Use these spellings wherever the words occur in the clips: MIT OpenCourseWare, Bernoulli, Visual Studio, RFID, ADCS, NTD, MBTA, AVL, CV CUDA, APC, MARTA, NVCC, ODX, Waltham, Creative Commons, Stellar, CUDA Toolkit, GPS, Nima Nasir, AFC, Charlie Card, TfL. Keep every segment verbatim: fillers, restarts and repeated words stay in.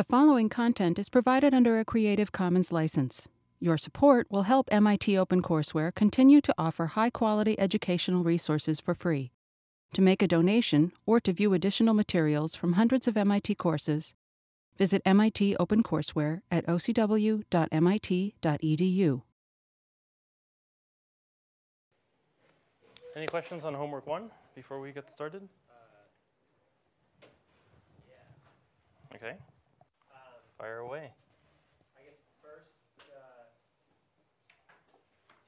The following content is provided under a Creative Commons license. Your support will help M I T OpenCourseWare continue to offer high-quality educational resources for free. To make a donation or to view additional materials from hundreds of M I T courses, visit M I T OpenCourseWare at o c w dot m i t dot e d u. Any questions on homework one before we get started? Uh, yeah. Okay. Um, Fire away. I guess first, uh, it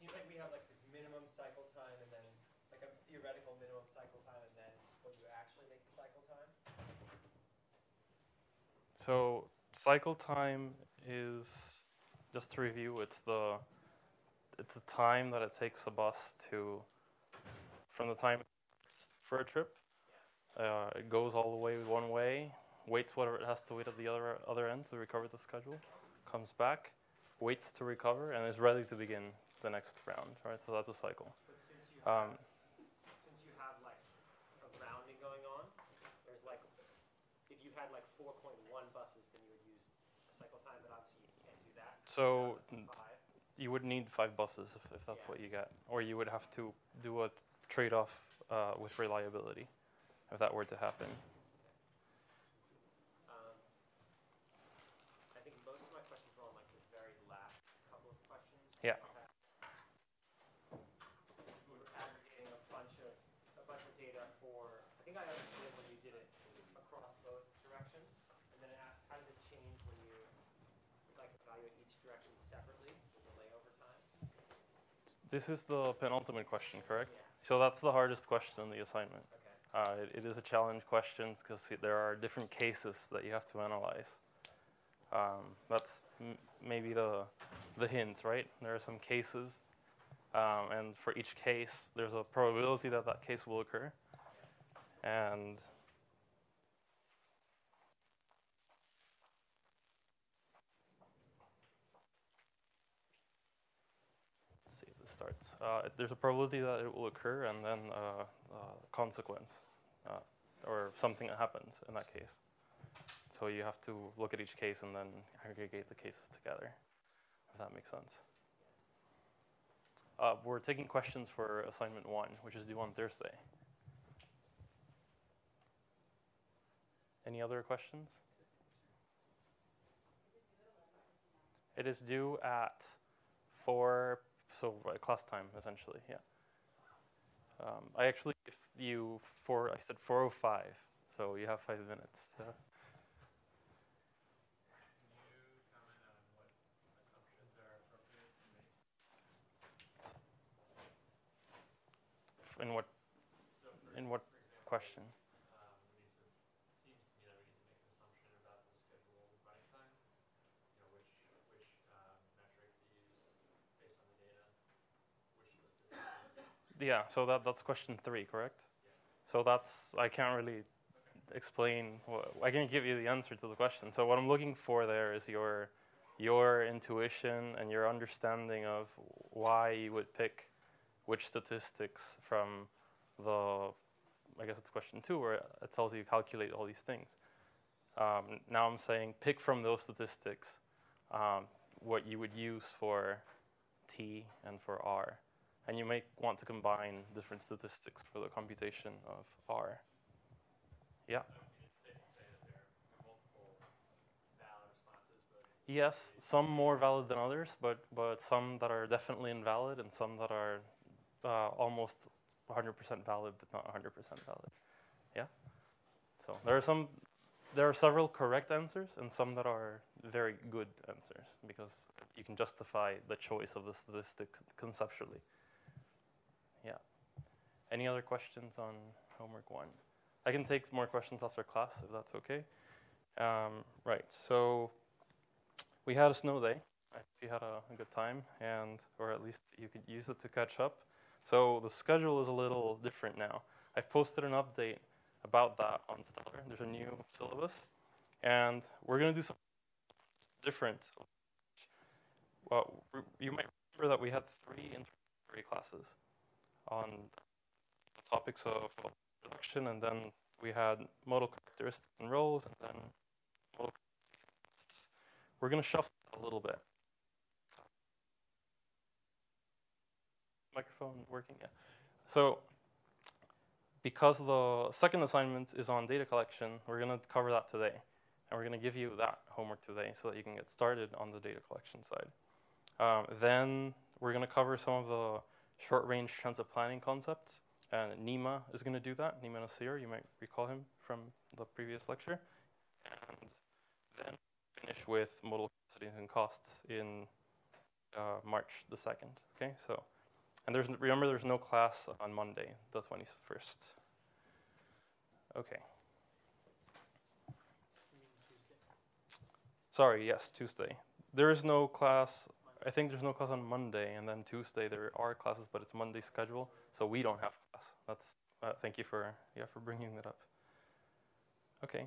seems like we have like this minimum cycle time, and then like a theoretical minimum cycle time, and then what do you actually make the cycle time? So cycle time is, just to review, it's the it's the time that it takes a bus to from the time for a trip, uh, it goes all the way one way, waits whatever it has to wait at the other other end to recover the schedule, comes back, waits to recover, and is ready to begin the next round. Right, so that's a cycle. But since you um, have, since you have like a rounding going on, there's like if you had like four point one buses, then you would use a cycle time, but obviously you can't do that. So you, like you would need five buses if, if that's yeah. what you get, or you would have to do a trade-off uh, with reliability, if that were to happen. Um, I think most of my questions were on like the very last couple of questions. Yeah. We were aggregating a bunch of a bunch of data for. I think I understood when you did it across both directions, and then it asked how does it change when you like evaluate each direction separately with the layover time. This is the penultimate question, correct? Yeah. So that's the hardest question in the assignment. Okay. Uh, it, it is a challenge question because there are different cases that you have to analyze. Um, that's m maybe the, the hint, right? There are some cases, um, and for each case, there's a probability that that case will occur. And starts. Uh, there's a probability that it will occur, and then uh, uh, consequence, uh, or something that happens in that case. So you have to look at each case and then aggregate the cases together, if that makes sense. Uh, we're taking questions for assignment one, which is due on Thursday. Any other questions? It is due at four. So uh, class time, essentially, yeah. Um, I actually, if you, four, I said four oh five, so you have five minutes. So. Can you comment on what assumptions are appropriate to make? In what, so for, in what for example, question? Um, it seems to me that we need to make an assumption about the schedule running time, you know, which, which um, metric to use. Yeah, so that, that's question three, correct? Yeah. So that's, I can't really okay. explain, what, I can't give you the answer to the question. So what I'm looking for there is your, your intuition and your understanding of why you would pick which statistics from the, I guess it's question two, where it tells you calculate all these things. Um, now I'm saying pick from those statistics um, what you would use for T and for R. And you may want to combine different statistics for the computation of R. Yeah? So it's safe to say that there are multiple valid responses, but yes, some more valid than others, but, but some that are definitely invalid and some that are uh, almost one hundred percent valid, but not one hundred percent valid. Yeah? So there are, some, there are several correct answers and some that are very good answers, because you can justify the choice of the statistic conceptually. Yeah. Any other questions on homework one? I can take more questions after class, if that's OK. Um, right. So we had a snow day. We had a, a good time, and or at least you could use it to catch up. So the schedule is a little different now. I've posted an update about that on Stellar. There's a new syllabus. And we're going to do something different. Well, you might remember that we had three introductory classes on topics of production, and then we had modal characteristics and roles, and then modal We're going to shuffle a little bit. Microphone working? Yeah. So because the second assignment is on data collection, we're going to cover that today. And we're going to give you that homework today so that you can get started on the data collection side. Um, then we're going to cover some of the short-range transit planning concepts. And Nima is going to do that. Nima Nasir, you might recall him from the previous lecture. And then finish with modal capacities and costs in uh, March the second. Okay, so. And there's, remember, there's no class on Monday, the twenty-first. Okay. Sorry, yes, Tuesday. There is no class. I think there's no class on Monday, and then Tuesday there are classes, but it's Monday's schedule, so we don't have class. That's uh, thank you for yeah for bringing that up. Okay,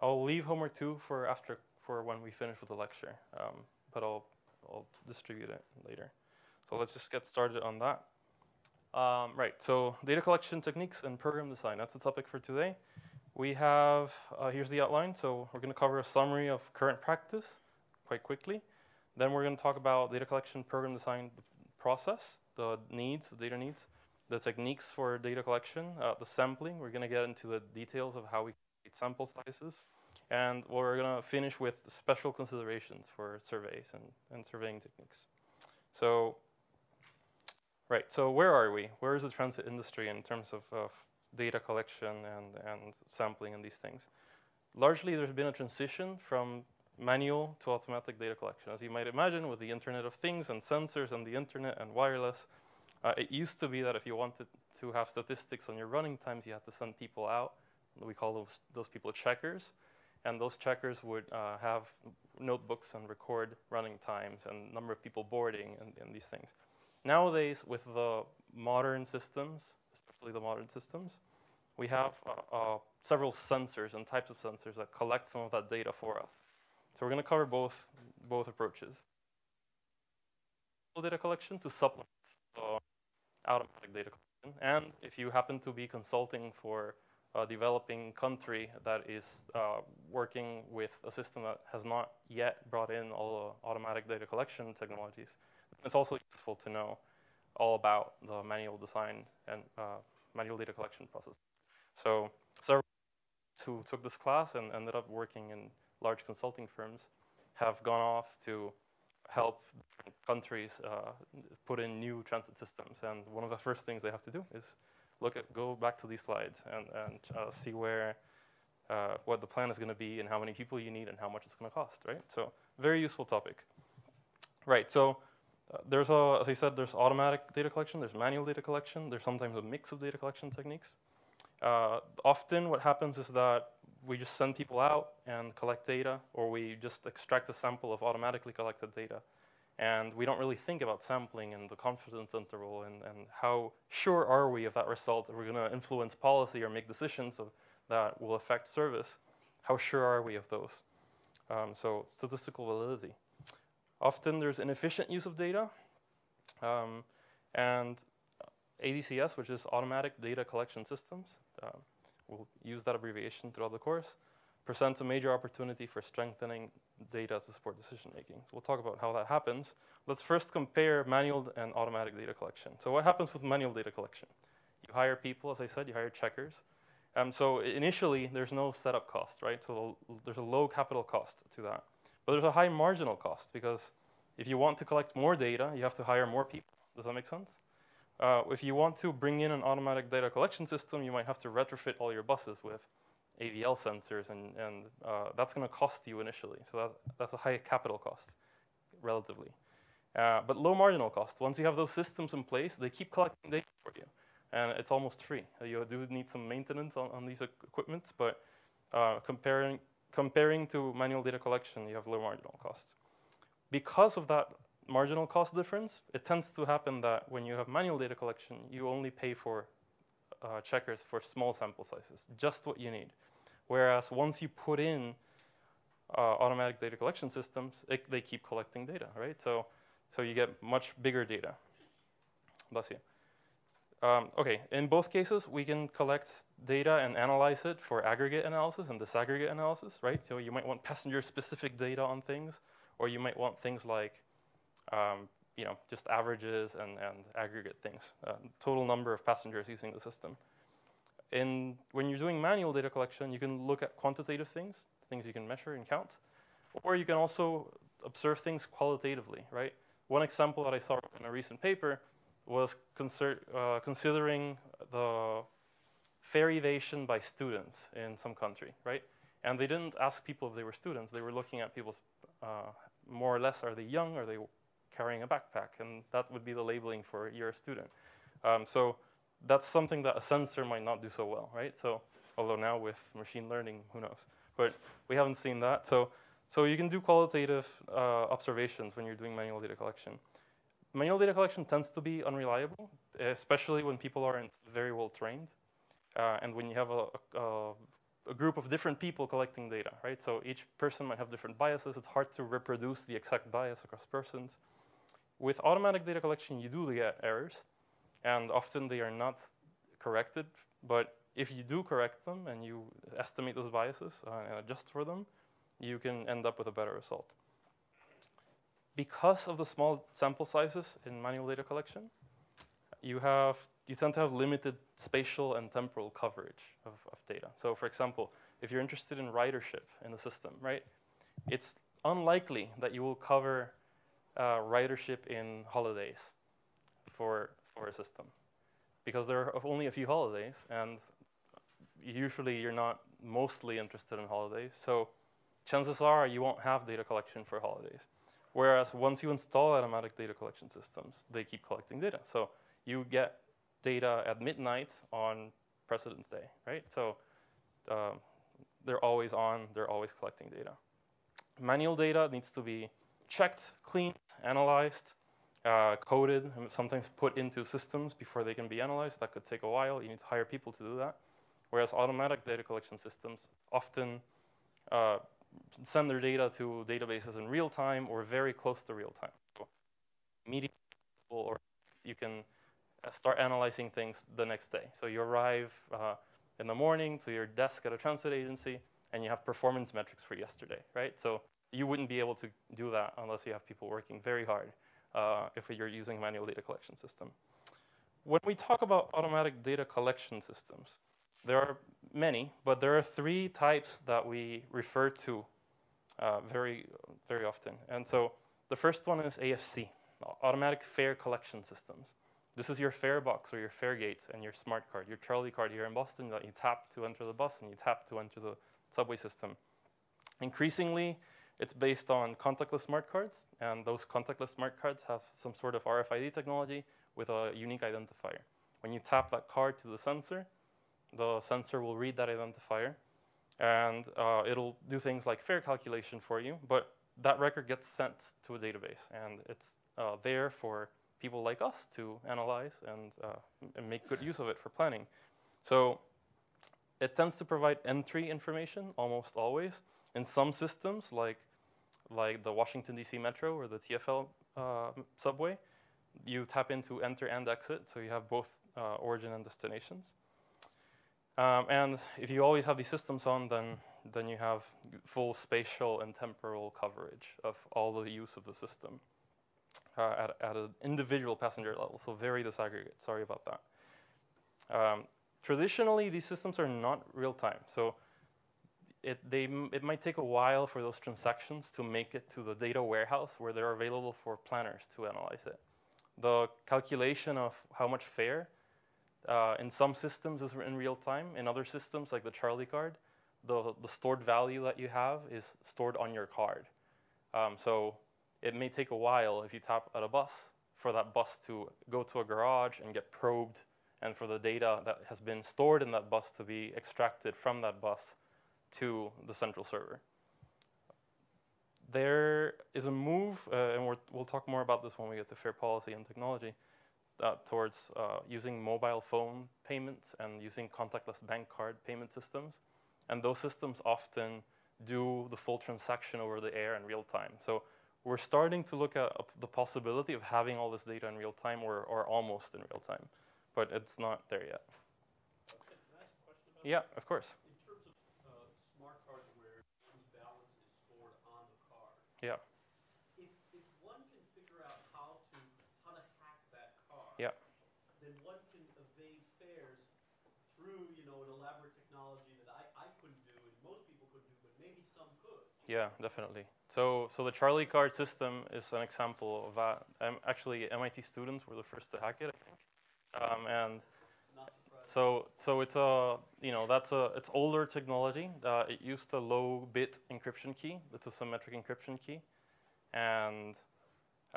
I'll leave homework two for after for when we finish with the lecture, um, but I'll I'll distribute it later. So let's just get started on that. Um, right. So data collection techniques and program design. That's the topic for today. We have uh, here's the outline. So we're going to cover a summary of current practice quite quickly. Then we're going to talk about data collection, program design process, the needs, the data needs, the techniques for data collection, uh, the sampling. We're going to get into the details of how we create sample sizes. And we're going to finish with special considerations for surveys and, and surveying techniques. So, right, so where are we? Where is the transit industry in terms of, of data collection and, and sampling and these things? Largely, there's been a transition from manual to automatic data collection. As you might imagine, with the Internet of Things and sensors and the internet and wireless, uh, it used to be that if you wanted to have statistics on your running times, you had to send people out. We call those, those people checkers. And those checkers would uh, have notebooks and record running times and number of people boarding and, and these things. Nowadays, with the modern systems, especially the modern systems, we have uh, uh, several sensors and types of sensors that collect some of that data for us. So we're going to cover both, both approaches. Data collection to supplement the automatic data collection. And if you happen to be consulting for a developing country that is uh, working with a system that has not yet brought in all the automatic data collection technologies, it's also useful to know all about the manual design and uh, manual data collection process. So several who took this class and ended up working in large consulting firms have gone off to help countries uh, put in new transit systems. And one of the first things they have to do is look at, go back to these slides and, and uh, see where, uh, what the plan is gonna be and how many people you need and how much it's gonna cost, right? So very useful topic. Right, so uh, there's a, as I said, there's automatic data collection, there's manual data collection, there's sometimes a mix of data collection techniques. Uh, often what happens is that we just send people out and collect data, or we just extract a sample of automatically collected data. And we don't really think about sampling and the confidence interval and, and how sure are we of that result, if we're gonna influence policy or make decisions of, that will affect service, how sure are we of those? Um, so statistical validity. Often there's inefficient use of data, um, and A D C S, which is Automatic Data Collection Systems, uh, we'll use that abbreviation throughout the course, presents a major opportunity for strengthening data to support decision-making. So we'll talk about how that happens. Let's first compare manual and automatic data collection. So what happens with manual data collection? You hire people, as I said, you hire checkers. Um, so initially, there's no setup cost, right? So there's a low capital cost to that. But there's a high marginal cost, because if you want to collect more data, you have to hire more people. Does that make sense? Uh, if you want to bring in an automatic data collection system, you might have to retrofit all your buses with A V L sensors, and, and uh, that's going to cost you initially. So that, that's a high capital cost, relatively. Uh, but low marginal cost. Once you have those systems in place, they keep collecting data for you, and it's almost free. You do need some maintenance on, on these equipments, but uh, comparing, comparing to manual data collection, you have low marginal cost. Because of that marginal cost difference, it tends to happen that when you have manual data collection, you only pay for uh, checkers for small sample sizes, just what you need. Whereas once you put in uh, automatic data collection systems, it, they keep collecting data, right? So, so you get much bigger data. Bless you. Um, okay, in both cases, we can collect data and analyze it for aggregate analysis and disaggregate analysis, right? So you might want passenger-specific data on things, or you might want things like, um, you know, just averages and, and aggregate things, uh, total number of passengers using the system. And when you're doing manual data collection, you can look at quantitative things, things you can measure and count, or you can also observe things qualitatively, right? One example that I saw in a recent paper was concert, uh, considering the fare evasion by students in some country, right? And they didn't ask people if they were students. They were looking at people's, uh, more or less, are they young? Are they carrying a backpack? And that would be the labeling for you're a student. Um, so that's something that a sensor might not do so well, right? So although now with machine learning, who knows? But we haven't seen that. So, so you can do qualitative uh, observations when you're doing manual data collection. Manual data collection tends to be unreliable, especially when people aren't very well trained, uh, and when you have a, a, a group of different people collecting data, right? So each person might have different biases. It's hard to reproduce the exact bias across persons. With automatic data collection, you do get errors, and often they are not corrected. But if you do correct them and you estimate those biases uh, and adjust for them, you can end up with a better result. Because of the small sample sizes in manual data collection, you, have, you tend to have limited spatial and temporal coverage of, of data. So for example, if you're interested in ridership in the system, right, it's unlikely that you will cover uh, ridership in holidays for, for a system, because there are only a few holidays, and usually you're not mostly interested in holidays. So chances are you won't have data collection for holidays. Whereas once you install automatic data collection systems, they keep collecting data. So you get data at midnight on President's Day, right? So um, they're always on. They're always collecting data. Manual data needs to be checked, cleaned, analyzed, uh, coded, and sometimes put into systems before they can be analyzed. That could take a while. You need to hire people to do that. Whereas automatic data collection systems often uh, send their data to databases in real time or very close to real time. So immediately, or you can start analyzing things the next day. So you arrive uh, in the morning to your desk at a transit agency, and you have performance metrics for yesterday, right? So you wouldn't be able to do that unless you have people working very hard uh, if you're using a manual data collection system. When we talk about automatic data collection systems, there are many, but there are three types that we refer to uh, very, very often. And so the first one is A F C, automatic fare collection systems. This is your fare box or your fare gate and your smart card, your Charlie Card here in Boston that you tap to enter the bus and you tap to enter the subway system. Increasingly, it's based on contactless smart cards, and those contactless smart cards have some sort of R F I D technology with a unique identifier. When you tap that card to the sensor, the sensor will read that identifier, and uh, it'll do things like fare calculation for you, but that record gets sent to a database, and it's uh, there for people like us to analyze and, uh, and make good use of it for planning. So it tends to provide entry information almost always. In some systems, like, like the Washington, D C Metro or the T F L uh, subway, you tap into enter and exit, so you have both uh, origin and destinations. Um, and if you always have these systems on, then, then you have full spatial and temporal coverage of all the use of the system uh, at, at an individual passenger level, so very disaggregate. Sorry about that. Um, traditionally, these systems are not real-time, so it, they, it might take a while for those transactions to make it to the data warehouse where they're available for planners to analyze it. The calculation of how much fare Uh, in some systems, is in real time. In other systems, like the Charlie Card, the, the stored value that you have is stored on your card. Um, so it may take a while if you tap at a bus for that bus to go to a garage and get probed, and for the data that has been stored in that bus to be extracted from that bus to the central server. There is a move, uh, and we're, we'll talk more about this when we get to fare policy and technology, Uh, towards uh, using mobile phone payments and using contactless bank card payment systems. And those systems often do the full transaction over the air in real time. So we're starting to look at uh, the possibility of having all this data in real time or, or almost in real time. but it's not there yet. Okay, can I ask a question about yeah, that? Of course. In terms of uh, smart cards where one's balance is stored on the card. Yeah. If, if one can figure out how to how to hack that card, yeah. then one can evade fares through you know an elaborate technology that I, I couldn't do and most people couldn't do, but maybe some could. Yeah, definitely. So, so the Charlie Card system is an example of that. Um, actually, M I T students were the first to hack it, I think. Um, and so, so it's a you know that's a it's older technology. Uh, it used a low bit encryption key. It's a symmetric encryption key, and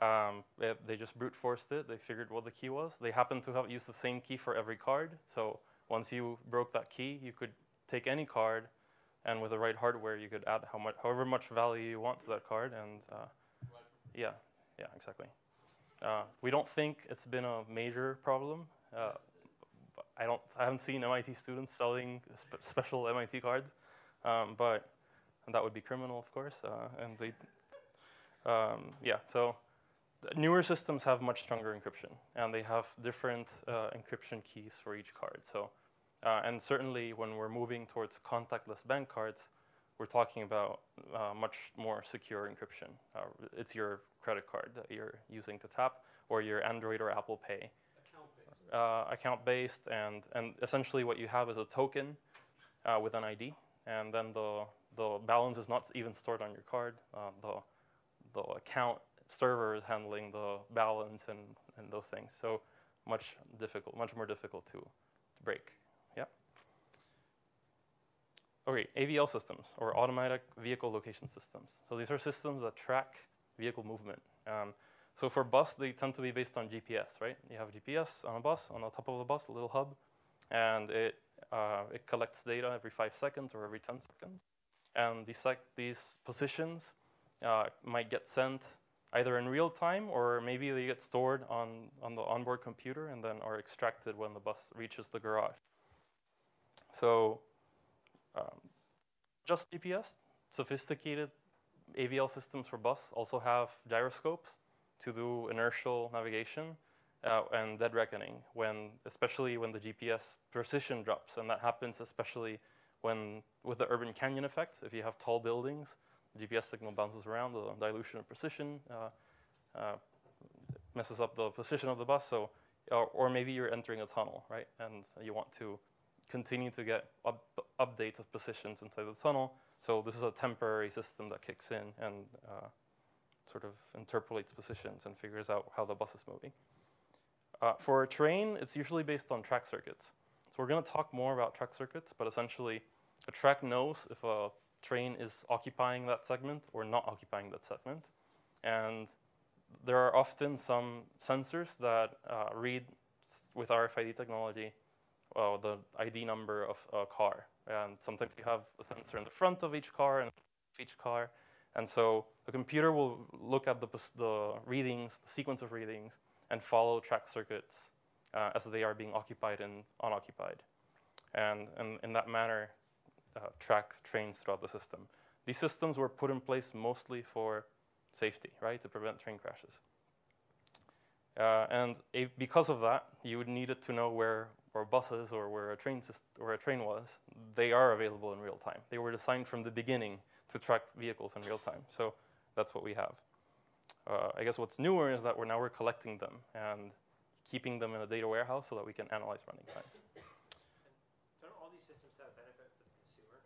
um, it, they just brute forced it. They figured what the key was. They happened to have used the same key for every card. So once you broke that key, you could take any card, and with the right hardware, you could add how much, however much value you want to that card. And uh, yeah, yeah, exactly. Uh, we don't think it's been a major problem. Uh, I don't. I haven't seen M I T students selling spe special M I T cards, um, but and that would be criminal, of course. Uh, and they, um, yeah. So the newer systems have much stronger encryption, and they have different uh, encryption keys for each card. So, uh, and certainly when we're moving towards contactless bank cards, we're talking about uh, much more secure encryption. Uh, it's your credit card that you're using to tap, or your Android or Apple Pay. Account-based. Uh, account-based, and, and essentially what you have is a token uh, with an I D, and then the, the balance is not even stored on your card. Uh, the, the account server is handling the balance and, and those things. So much difficult, much more difficult to, to break. Okay, A V L systems, or automatic vehicle location systems. So these are systems that track vehicle movement. Um, so for bus, they tend to be based on G P S, right? You have G P S on a bus, on the top of the bus, a little hub, and it, uh, it collects data every five seconds or every ten seconds. And these, sec these positions uh, might get sent either in real time, or maybe they get stored on, on the onboard computer and then are extracted when the bus reaches the garage. So, Um, just G P S, sophisticated A V L systems for bus also have gyroscopes to do inertial navigation uh, and dead reckoning, when, especially when the G P S precision drops. And that happens especially when with the urban canyon effect. If you have tall buildings, the G P S signal bounces around, the dilution of precision uh, uh, messes up the position of the bus. So, or, or maybe you're entering a tunnel, right? And you want to continue to get up, updates of positions inside the tunnel. So this is a temporary system that kicks in and uh, sort of interpolates positions and figures out how the bus is moving. Uh, for a train, it's usually based on track circuits. So we're going to talk more about track circuits, but essentially a track knows if a train is occupying that segment or not occupying that segment. And there are often some sensors that uh, read with R F I D technology Uh, the I D number of a car. And sometimes you have a sensor in the front of each car and each car. And so the computer will look at the, the readings, the sequence of readings, and follow track circuits uh, as they are being occupied and unoccupied. And, and in that manner, uh, track trains throughout the system. These systems were put in place mostly for safety, right, to prevent train crashes. Uh, and if, because of that, you would need it to know where or buses, or where a train or a train was. They are available in real time. They were designed from the beginning to track vehicles in real time. So that's what we have. Uh, I guess what's newer is that we're now we're collecting them and keeping them in a data warehouse so that we can analyze running times. Don't all these systems have benefit for the consumer?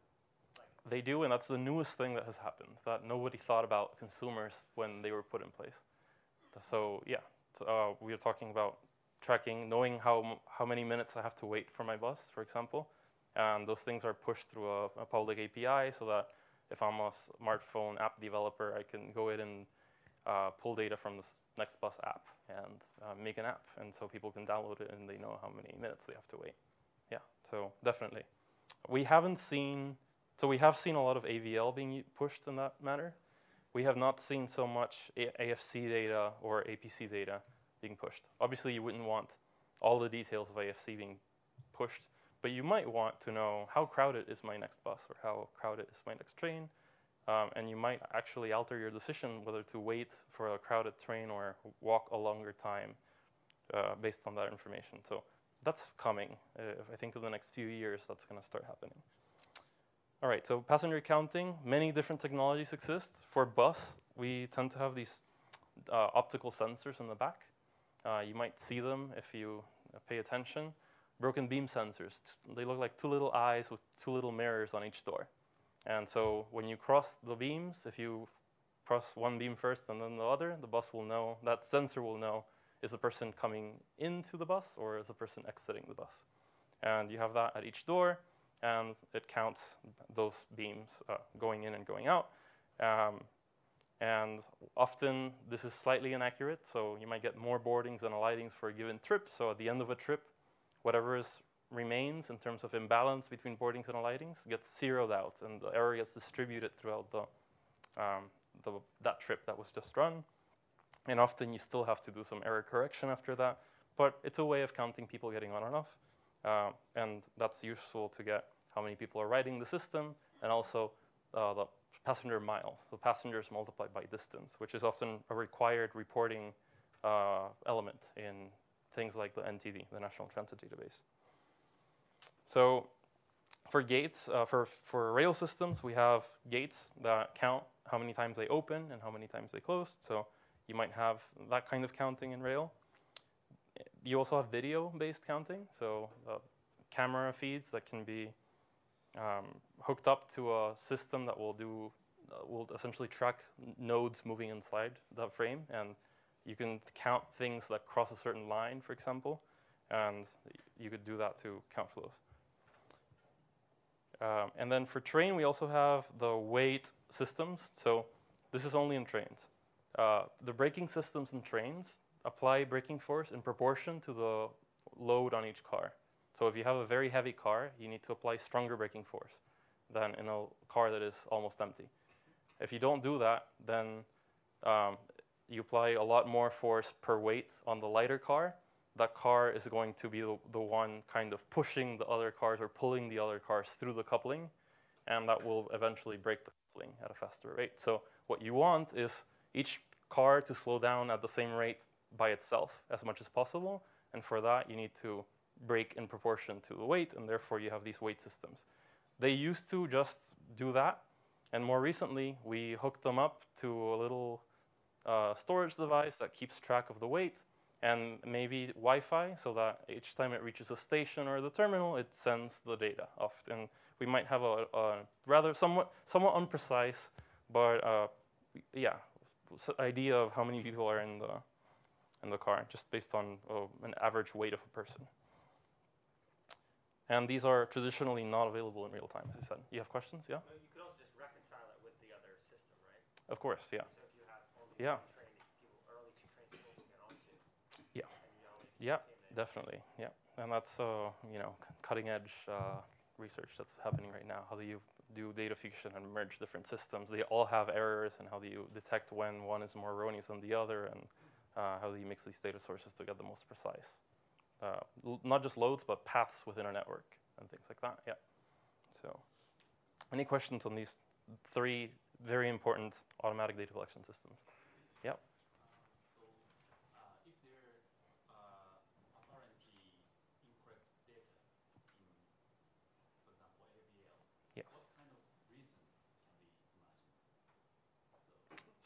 Like they do, and that's the newest thing that has happened, that nobody thought about consumers when they were put in place. So yeah, so, uh, we are talking about tracking, knowing how, how many minutes I have to wait for my bus, for example. And those things are pushed through a, a public A P I so that if I'm a smartphone app developer, I can go in and uh, pull data from this next bus app and uh, make an app. And so people can download it and they know how many minutes they have to wait. Yeah, so definitely. We haven't seen, so we have seen a lot of A V L being pushed in that manner. We have not seen so much A F C data or A P C data being pushed. Obviously, you wouldn't want all the details of A F C being pushed, but you might want to know how crowded is my next bus or how crowded is my next train, um, and you might actually alter your decision whether to wait for a crowded train or walk a longer time uh, based on that information. So that's coming. Uh, I think in the next few years, that's going to start happening. All right, so passenger counting, many different technologies exist. For bus, we tend to have these uh, optical sensors in the back. Uh, you might see them if you pay attention. Broken beam sensors, they look like two little eyes with two little mirrors on each door. And so when you cross the beams, if you cross one beam first and then the other, the bus will know, that sensor will know, is the person coming into the bus or is the person exiting the bus? And you have that at each door, and it counts those beams uh, going in and going out. Um, and often this is slightly inaccurate, so you might get more boardings and alightings for a given trip. So at the end of a trip, whatever is remains in terms of imbalance between boardings and alightings gets zeroed out, and the error gets distributed throughout the, um, the, that trip that was just run. And often you still have to do some error correction after that, but it's a way of counting people getting on and off, uh, and that's useful to get how many people are riding the system, and also uh, the passenger miles, so passengers multiplied by distance, which is often a required reporting uh, element in things like the N T D, the National Transit Database. So for gates, uh, for, for rail systems, we have gates that count how many times they open and how many times they closed. So you might have that kind of counting in rail. You also have video-based counting, so uh, camera feeds that can be um, hooked up to a system that will do, uh, will essentially track nodes moving inside the frame. And you can count things that cross a certain line, for example. And you could do that to count flows. Um, and then for train, we also have the weight systems. So this is only in trains. Uh, the braking systems in trains apply braking force in proportion to the load on each car. So if you have a very heavy car, you need to apply stronger braking force than in a car that is almost empty. If you don't do that, then um, you apply a lot more force per weight on the lighter car. That car is going to be the, the one kind of pushing the other cars or pulling the other cars through the coupling, and that will eventually break the coupling at a faster rate. So what you want is each car to slow down at the same rate by itself as much as possible, and for that you need to brake in proportion to the weight, and therefore you have these weight systems. They used to just do that, and more recently we hooked them up to a little uh, storage device that keeps track of the weight, and maybe Wi-Fi, so that each time it reaches a station or the terminal, it sends the data off. And we might have a, a rather somewhat, somewhat unprecise, but uh, yeah, idea of how many people are in the, in the car, just based on uh, an average weight of a person. And these are traditionally not available in real time, as I said. You have questions, yeah? You could also just reconcile it with the other system, right? Of course, yeah. So if you have all the yeah. Yeah, definitely. Yeah, and that's uh, you know, cutting edge uh, research that's happening right now. How do you do data fusion and merge different systems? They all have errors, and how do you detect when one is more erroneous than the other? And uh, how do you mix these data sources to get the most precise? Uh, not just loads, but paths within a network and things like that. Yeah. So, any questions on these three very important automatic data collection systems? Yeah.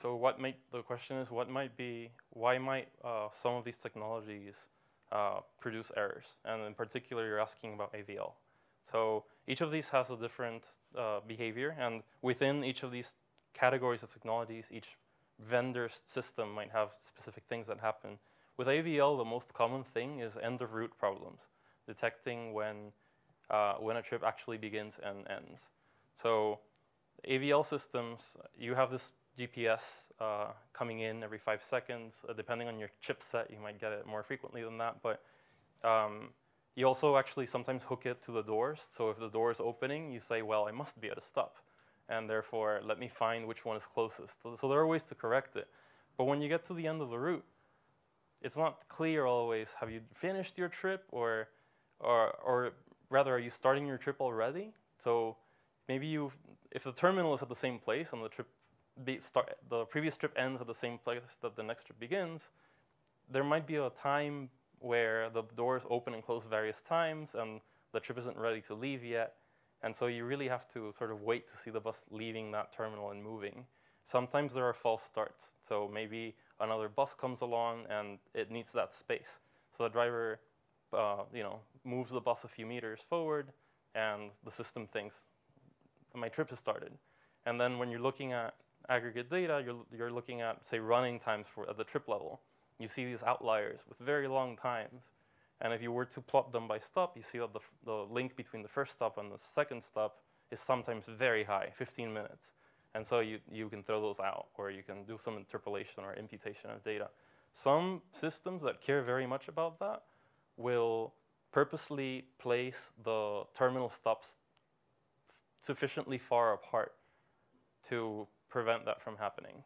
So what might, the question is, what might be, why might uh, some of these technologies uh, produce errors? And in particular, you're asking about A V L. So each of these has a different uh, behavior. And within each of these categories of technologies, each vendor's system might have specific things that happen. With A V L, the most common thing is end-of-route problems, detecting when, uh, when a trip actually begins and ends. So A V L systems, you have this G P S uh, coming in every five seconds. Uh, depending on your chipset, you might get it more frequently than that. But um, you also actually sometimes hook it to the doors. So if the door is opening, you say, well, I must be at a stop. And therefore, let me find which one is closest. So, so there are ways to correct it. But when you get to the end of the route, it's not clear always, have you finished your trip? Or, or, or rather, are you starting your trip already? So maybe you, if the terminal is at the same place and the trip Be start, the previous trip ends at the same place that the next trip begins, there might be a time where the doors open and close various times, and the trip isn't ready to leave yet. And so you really have to sort of wait to see the bus leaving that terminal and moving. Sometimes there are false starts. So maybe another bus comes along, and it needs that space. So the driver uh, you know, moves the bus a few meters forward, and the system thinks, my trip has started. And then when you're looking at aggregate data, you're, you're looking at, say, running times for, at the trip level. You see these outliers with very long times. And if you were to plot them by stop, you see that the, the link between the first stop and the second stop is sometimes very high, fifteen minutes. And so you, you can throw those out, or you can do some interpolation or imputation of data. Some systems that care very much about that will purposely place the terminal stops sufficiently far apart to prevent that from happening,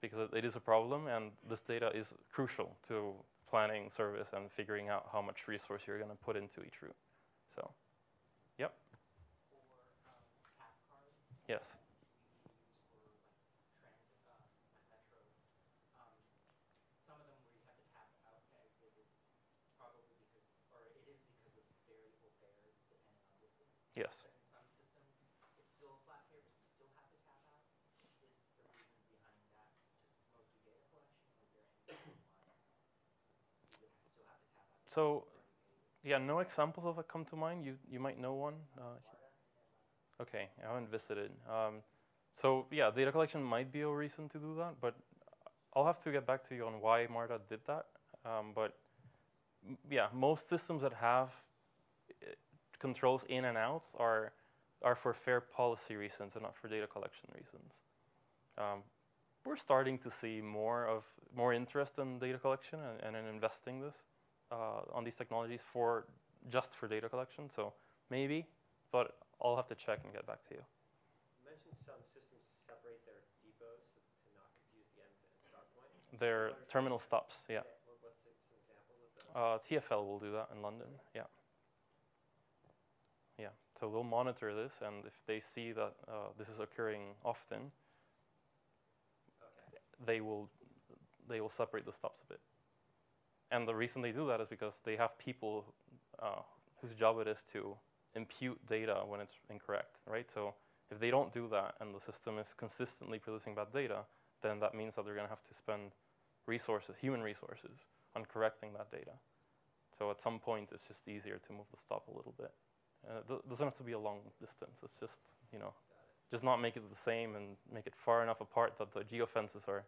because it is a problem, and this data is crucial to planning service and figuring out how much resource you're going to put into each route. So, yep. For um, tap cards, yes. Yes. In some systems, it's still a flat fare, but you still have to tap out. Is the reason behind that just mostly data collection, or is there anything why you still have to tap out? So, yeah, no examples of it come to mind. You you might know one. Uh, okay, I haven't visited. Um, so yeah, data collection might be a reason to do that, but I'll have to get back to you on why MARTA did that. Um, but yeah, most systems that have controls in and out are, are for fair policy reasons and not for data collection reasons. Um, we're starting to see more of more interest in data collection and, and in investing this uh, on these technologies for just for data collection. So maybe, but I'll have to check and get back to you. You mentioned some systems separate their depots so to not confuse the end and start point. Their terminal stops, yeah. What's some examples of those? Uh, T f L will do that in London, yeah. Yeah, so we'll monitor this, and if they see that uh, this is occurring often, okay. they will they will separate the stops a bit. And the reason they do that is because they have people uh, whose job it is to impute data when it's incorrect, right? So if they don't do that, and the system is consistently producing bad data, then that means that they're going to have to spend resources, human resources, on correcting that data. So at some point, it's just easier to move the stop a little bit. Uh, it doesn't have to be a long distance. It's just, you know, just not make it the same and make it far enough apart that the geofences are,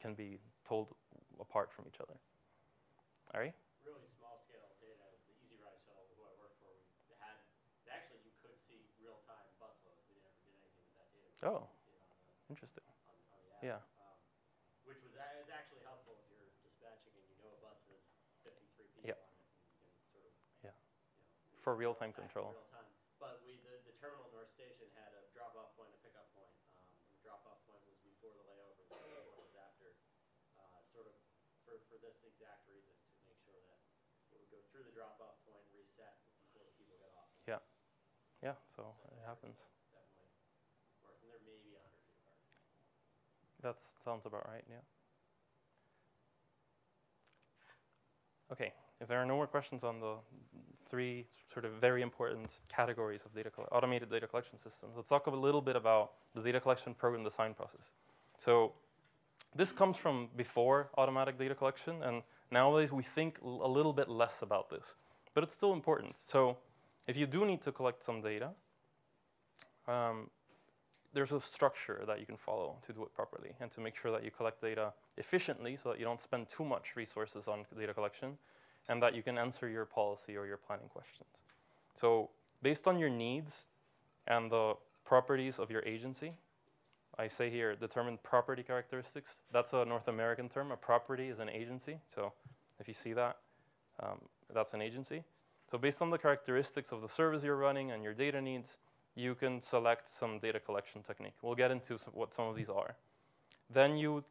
can be told apart from each other. All right? Really small-scale data. The Easy Ride shuttle, who I worked for, we had, actually you could see real-time bus loads. We never did anything with that data. Oh, interesting. On, on the app, yeah. Um, which was, uh, is actually helpful if you're dispatching and you know a bus is fifty-three people. Yeah. For real-time control. Real-time. But we, the, the terminal north station had a drop-off point, a pickup point. Um, the drop-off point was before the layover, the pickup point was after, uh, sort of for, for this exact reason, to make sure that it would go through the drop-off point, reset before the people get off. Yeah, yeah, so, so it happens. That might work, and there may be a hundred people. That sounds about right, yeah. Okay. If there are no more questions on the three sort of very important categories of data automated data collection systems, let's talk a little bit about the data collection program design process. So this comes from before automatic data collection, and nowadays we think a little bit less about this, but it's still important. So if you do need to collect some data, um, there's a structure that you can follow to do it properly and to make sure that you collect data efficiently so that you don't spend too much resources on data collection, and that you can answer your policy or your planning questions. So based on your needs and the properties of your agency, I say here, determine property characteristics. That's a North American term. A property is an agency. So if you see that, um, that's an agency. So based on the characteristics of the service you're running and your data needs, you can select some data collection technique. We'll get into some, what some of these are. Then you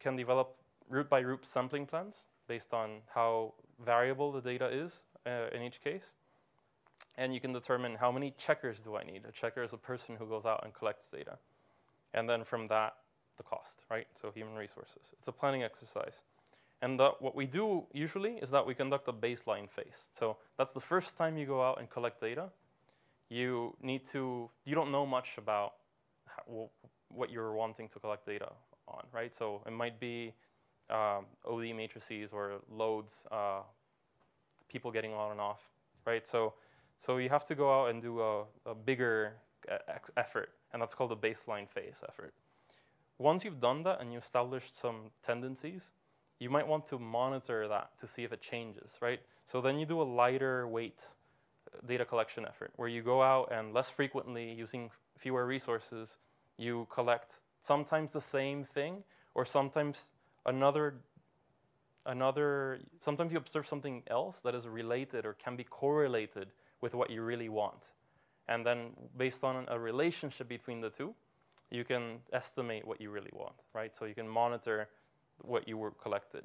can develop route by route sampling plans based on how variable the data is uh, in each case. And you can determine how many checkers do I need. A checker is a person who goes out and collects data. And then from that, the cost, right? So human resources. It's a planning exercise. And the, what we do usually is that we conduct a baseline phase. So that's the first time you go out and collect data. You need to, you don't know much about how, what you're wanting to collect data on, right? So it might be um, O D matrices or loads, uh, people getting on and off, right? So, so you have to go out and do a, a bigger effort, and that's called a baseline phase effort. Once you've done that and you established some tendencies, you might want to monitor that to see if it changes, right? So then you do a lighter weight data collection effort where you go out and less frequently, using fewer resources, you collect sometimes the same thing or sometimes another, another, sometimes you observe something else that is related or can be correlated with what you really want. And then based on a relationship between the two, you can estimate what you really want, right? So you can monitor what you were collected.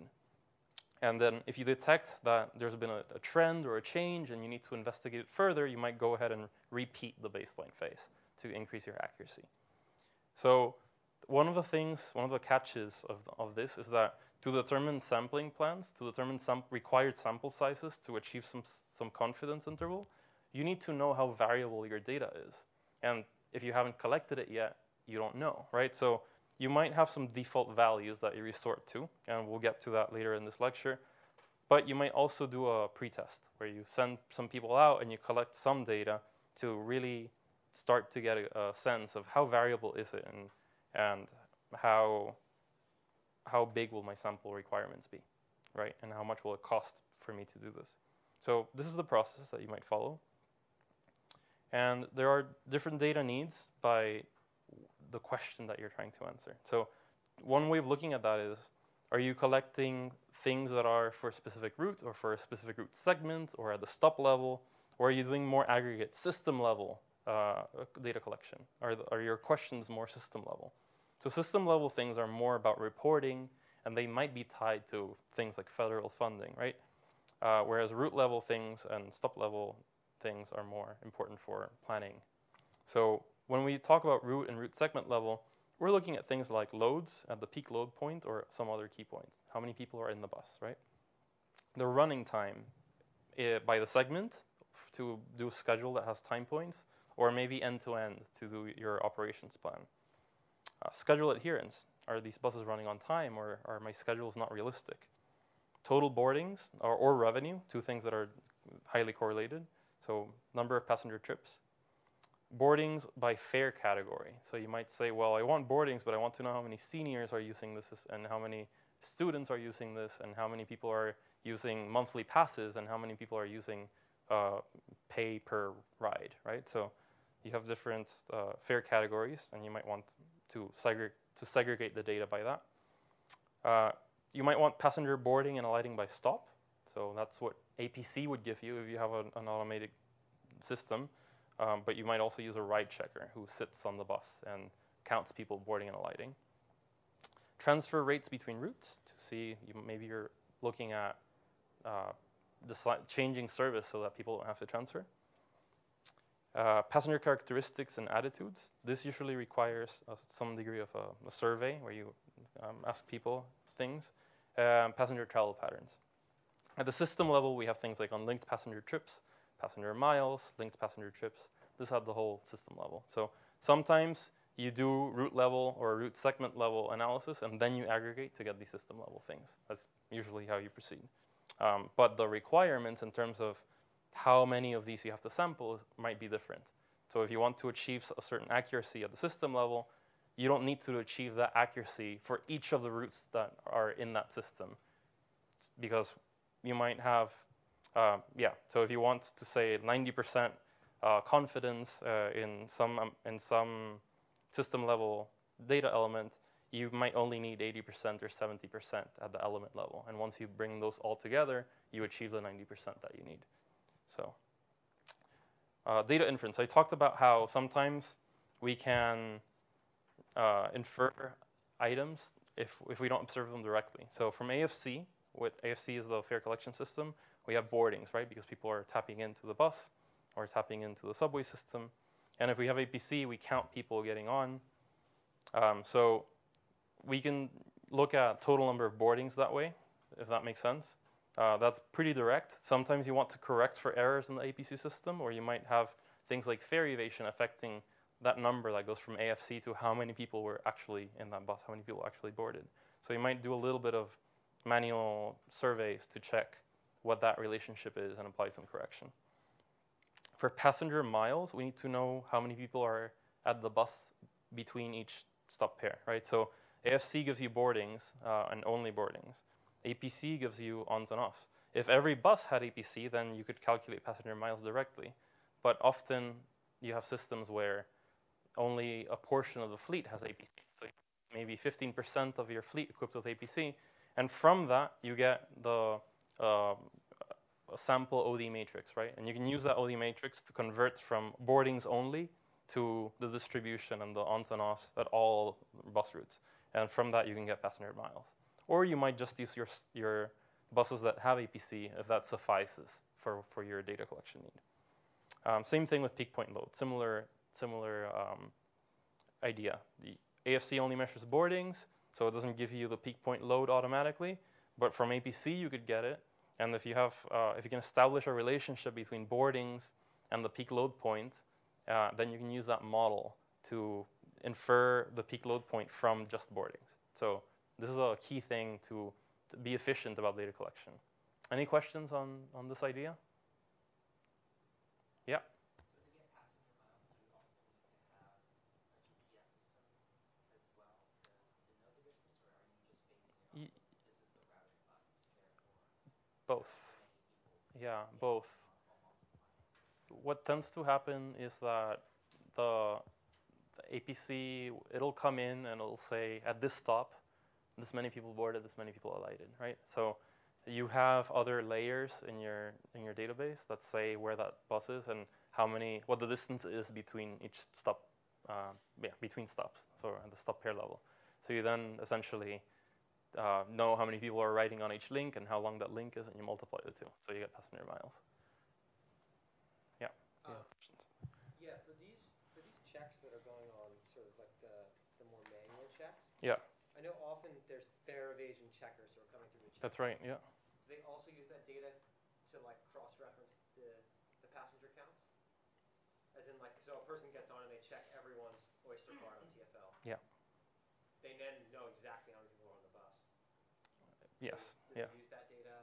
And then if you detect that there's been a, a trend or a change and you need to investigate it further, you might go ahead and repeat the baseline phase to increase your accuracy. So one of the things, one of the catches of, of this is that to determine sampling plans, to determine some required sample sizes to achieve some, some confidence interval, you need to know how variable your data is. And if you haven't collected it yet, you don't know, right? So you might have some default values that you resort to, and we'll get to that later in this lecture. But you might also do a pretest where you send some people out and you collect some data to really start to get a, a sense of how variable is it and, and how, how big will my sample requirements be, right? And how much will it cost for me to do this? So this is the process that you might follow. And there are different data needs by the question that you're trying to answer. So one way of looking at that is, are you collecting things that are for a specific route or for a specific route segment or at the stop level? Or are you doing more aggregate system level uh, data collection? Are, the, are your questions more system level? So system level things are more about reporting, and they might be tied to things like federal funding, right? Uh, whereas route level things and stop level things are more important for planning. So when we talk about route and route segment level, we're looking at things like loads at the peak load point or some other key points. How many people are in the bus, right? The running time by the segment to do a schedule that has time points, or maybe end-to-end to do your operations plan. Uh, schedule adherence. Are these buses running on time, or are my schedules not realistic? Total boardings or, or revenue, two things that are highly correlated. So number of passenger trips. Boardings by fare category. So you might say, well, I want boardings, but I want to know how many seniors are using this and how many students are using this and how many people are using monthly passes and how many people are using uh, pay per ride, right? So you have different uh, fare categories, and you might want to, segre to segregate the data by that. Uh, you might want passenger boarding and alighting by stop. So that's what A P C would give you if you have an, an automated system. Um, but you might also use a ride checker who sits on the bus and counts people boarding and alighting. Transfer rates between routes to see you, maybe you're looking at uh, changing service so that people don't have to transfer. Uh, passenger characteristics and attitudes. This usually requires uh, some degree of a, a survey where you um, ask people things. Uh, passenger travel patterns. At the system level, we have things like unlinked passenger trips, passenger miles, linked passenger trips. This at the whole system level. So sometimes you do route level or route segment level analysis, and then you aggregate to get the system level things. That's usually how you proceed. Um, but the requirements in terms of how many of these you have to sample might be different. So if you want to achieve a certain accuracy at the system level, you don't need to achieve that accuracy for each of the routes that are in that system, because you might have Uh, yeah, so if you want to say ninety percent uh, confidence uh, in some um, in some system level data element, you might only need eighty percent or seventy percent at the element level. And once you bring those all together, you achieve the ninety percent that you need. So uh, data inference. I talked about how sometimes we can uh, infer items if, if we don't observe them directly. So from A F C, what A F C is the fare collection system, we have boardings, right? Because people are tapping into the bus or tapping into the subway system. And if we have A P C, we count people getting on. Um, so we can look at total number of boardings that way. if that makes sense. Uh, that's pretty direct. Sometimes you want to correct for errors in the A P C system, or you might have things like fare evasion affecting that number that goes from A F C to how many people were actually in that bus, how many people actually boarded. So you might do a little bit of manual surveys to check what that relationship is and apply some correction. For passenger miles, we need to know how many people are at the bus between each stop pair, right? So A F C gives you boardings uh, and only boardings. A P C gives you ons and offs. If every bus had A P C, then you could calculate passenger miles directly. But often you have systems where only a portion of the fleet has A P C. So maybe fifteen percent of your fleet equipped with A P C. And from that, you get the uh, sample O D matrix, right? And you can use that O D matrix to convert from boardings only to the distribution and the ons and offs at all bus routes. And from that, you can get passenger miles. Or you might just use your, your buses that have A P C if that suffices for, for your data collection need. Um, same thing with peak point load, similar, similar um, idea. The A F C only measures boardings, so it doesn't give you the peak point load automatically, but from A P C you could get it. And if you, have, uh, if you can establish a relationship between boardings and the peak load point, uh, then you can use that model to infer the peak load point from just boardings. So this is a key thing to, to be efficient about data collection. Any questions on, on this idea? Yeah. So to get passenger miles, you also need to have a G P S system as well to, to know the distance, or are you just basing it on this is the route of the bus, therefore? Both. Yeah, both. What tends to happen is that the, the A P C, it'll come in and it'll say, at this stop, this many people boarded, this many people alighted, right? So you have other layers in your in your database that say where that bus is and how many, what the distance is between each stop, uh, yeah, between stops, so at the stop pair level. So you then essentially uh, know how many people are riding on each link and how long that link is, and you multiply the two, so you get passenger miles. Yeah. Um, yeah. Yeah. For these for these checks that are going on, sort of like the the more manual checks. Yeah. I know often there's fare evasion checkers who are coming through the check. That's right, yeah. Do they also use that data to like cross-reference the, the passenger counts? As in like, so a person gets on and they check everyone's Oyster card on T F L. Yeah. They then know exactly how many people are on the bus. Yes, do they, do yeah. Do they use that data?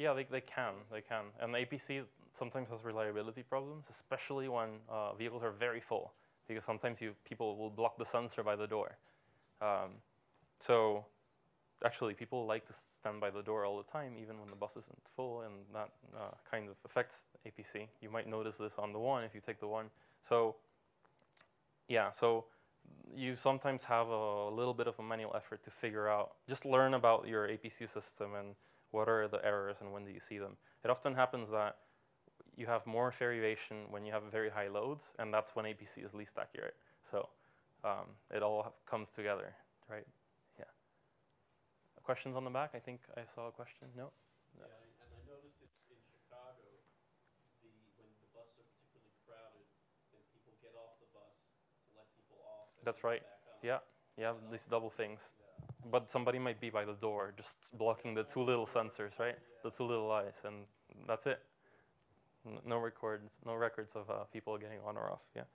Yeah, they, they can, they can. And the A P C sometimes has reliability problems, especially when uh, vehicles are very full, because sometimes you people will block the sensor by the door. Um, So actually, people like to stand by the door all the time, even when the bus isn't full, and that uh, kind of affects A P C. You might notice this on the one if you take the one. So yeah, so you sometimes have a little bit of a manual effort to figure out, just learn about your A P C system and what are the errors and when do you see them. It often happens that you have more variation when you have very high loads, and that's when A P C is least accurate. So um, it all comes together, right? Questions on the back? I think I saw a question. No? No. Yeah, and I noticed it in Chicago, the, when the buses are particularly crowded, then people get off the bus to let people off. That's right. Yeah, yeah, these double things. Yeah. But somebody might be by the door, just blocking the two little sensors, right? Yeah. The two little eyes, and that's it. No records, no records of uh, people getting on or off. Yeah,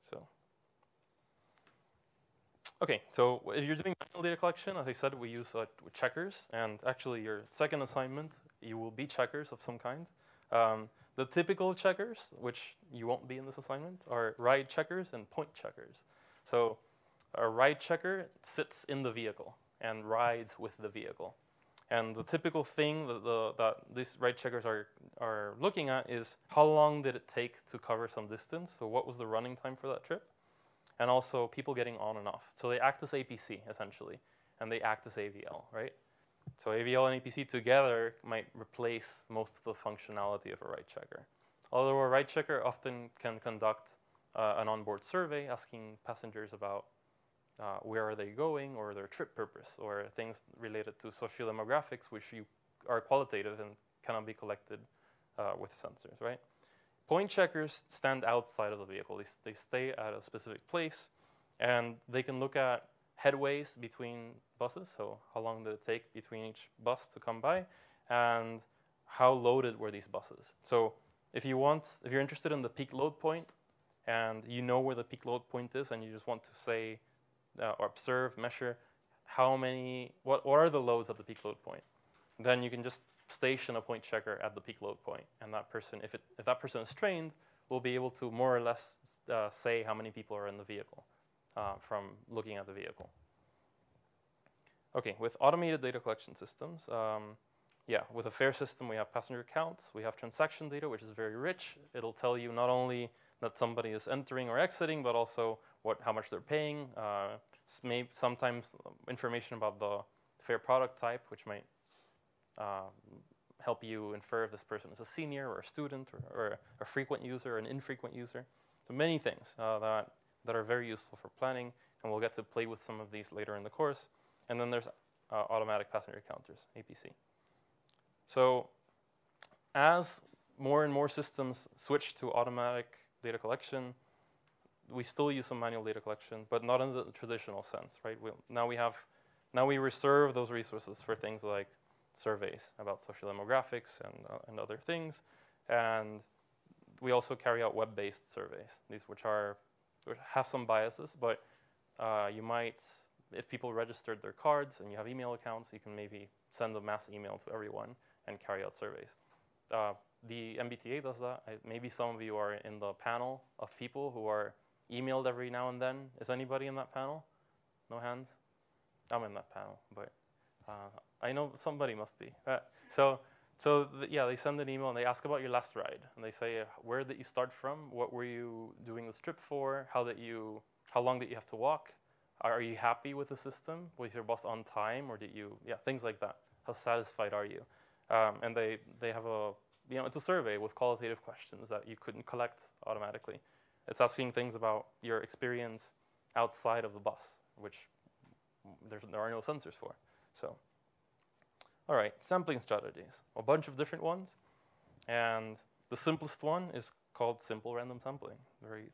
so. OK, so if you're doing manual data collection, as I said, we use uh, checkers. And actually, your second assignment, you will be checkers of some kind. Um, the typical checkers, which you won't be in this assignment, are ride checkers and point checkers. So a ride checker sits in the vehicle and rides with the vehicle. And the typical thing that, the, that these ride checkers are, are looking at is how long did it take to cover some distance? So what was the running time for that trip? And also people getting on and off. So they act as A P C, essentially, and they act as A V L, right? So A V L and A P C together might replace most of the functionality of a ride checker. Although a ride checker often can conduct uh, an onboard survey asking passengers about uh, where are they going or their trip purpose or things related to socio-demographics, which you are qualitative and cannot be collected uh, with sensors, right? Point checkers stand outside of the vehicle. They, they stay at a specific place, and they can look at headways between buses, so how long did it take between each bus to come by, and how loaded were these buses. So if you want, if you're interested in the peak load point, and you know where the peak load point is, and you just want to say uh, or observe, measure how many, what, what are the loads at the peak load point, then you can just station a point checker at the peak load point, and that person, if it, if that person is trained, will be able to more or less uh, say how many people are in the vehicle uh, from looking at the vehicle. Okay, with automated data collection systems, um, yeah, with a fare system, we have passenger counts, we have transaction data, which is very rich. It'll tell you not only that somebody is entering or exiting, but also what, how much they're paying. Uh, maybe sometimes information about the fare product type, which might uh, help you infer if this person is a senior or a student or, or a frequent user or an infrequent user. So many things uh, that, that are very useful for planning, and we'll get to play with some of these later in the course. And then there's uh, automatic passenger counters, A P C. So as more and more systems switch to automatic data collection, we still use some manual data collection, but not in the traditional sense, right? We, now we have, now we reserve those resources for things like surveys about social demographics and, uh, and other things, and we also carry out web-based surveys. These which are which have some biases, but uh, you might, if people registered their cards and you have email accounts, you can maybe send a mass email to everyone and carry out surveys. Uh, The M B T A does that. I, maybe some of you are in the panel of people who are emailed every now and then. Is anybody in that panel? No hands? I'm in that panel, but uh, I know somebody must be. Uh, so so th yeah, they send an email and they ask about your last ride. And they say, uh, where did you start from? What were you doing this trip for? How, did you, how long did you have to walk? Are, are you happy with the system? Was your bus on time? Or did you, yeah, things like that. How satisfied are you? Um, and they, they have a, you know, it's a survey with qualitative questions that you couldn't collect automatically. It's asking things about your experience outside of the bus, which there's, there are no sensors for. So, all right, sampling strategies, a bunch of different ones. And the simplest one is called simple random sampling, very,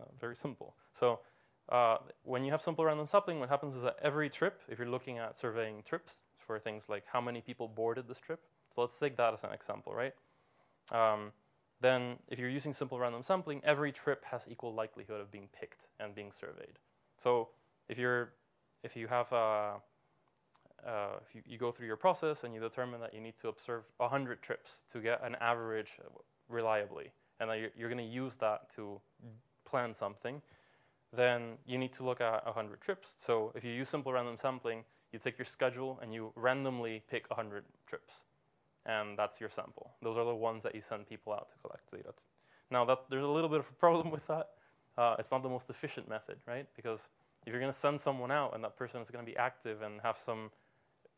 uh, very simple. So uh, when you have simple random sampling, what happens is that every trip, if you're looking at surveying trips for things like how many people boarded this trip, so let's take that as an example, right? Um, then if you're using simple random sampling, every trip has equal likelihood of being picked and being surveyed. So if, you're, if you have a, uh, if you, you go through your process and you determine that you need to observe one hundred trips to get an average reliably, and that you're, you're gonna use that to plan something, then you need to look at one hundred trips. So if you use simple random sampling, you take your schedule and you randomly pick one hundred trips. And that's your sample. Those are the ones that you send people out to collect data. Now, that, there's a little bit of a problem with that. Uh, it's not the most efficient method, right? Because if you're going to send someone out and that person is going to be active and have some,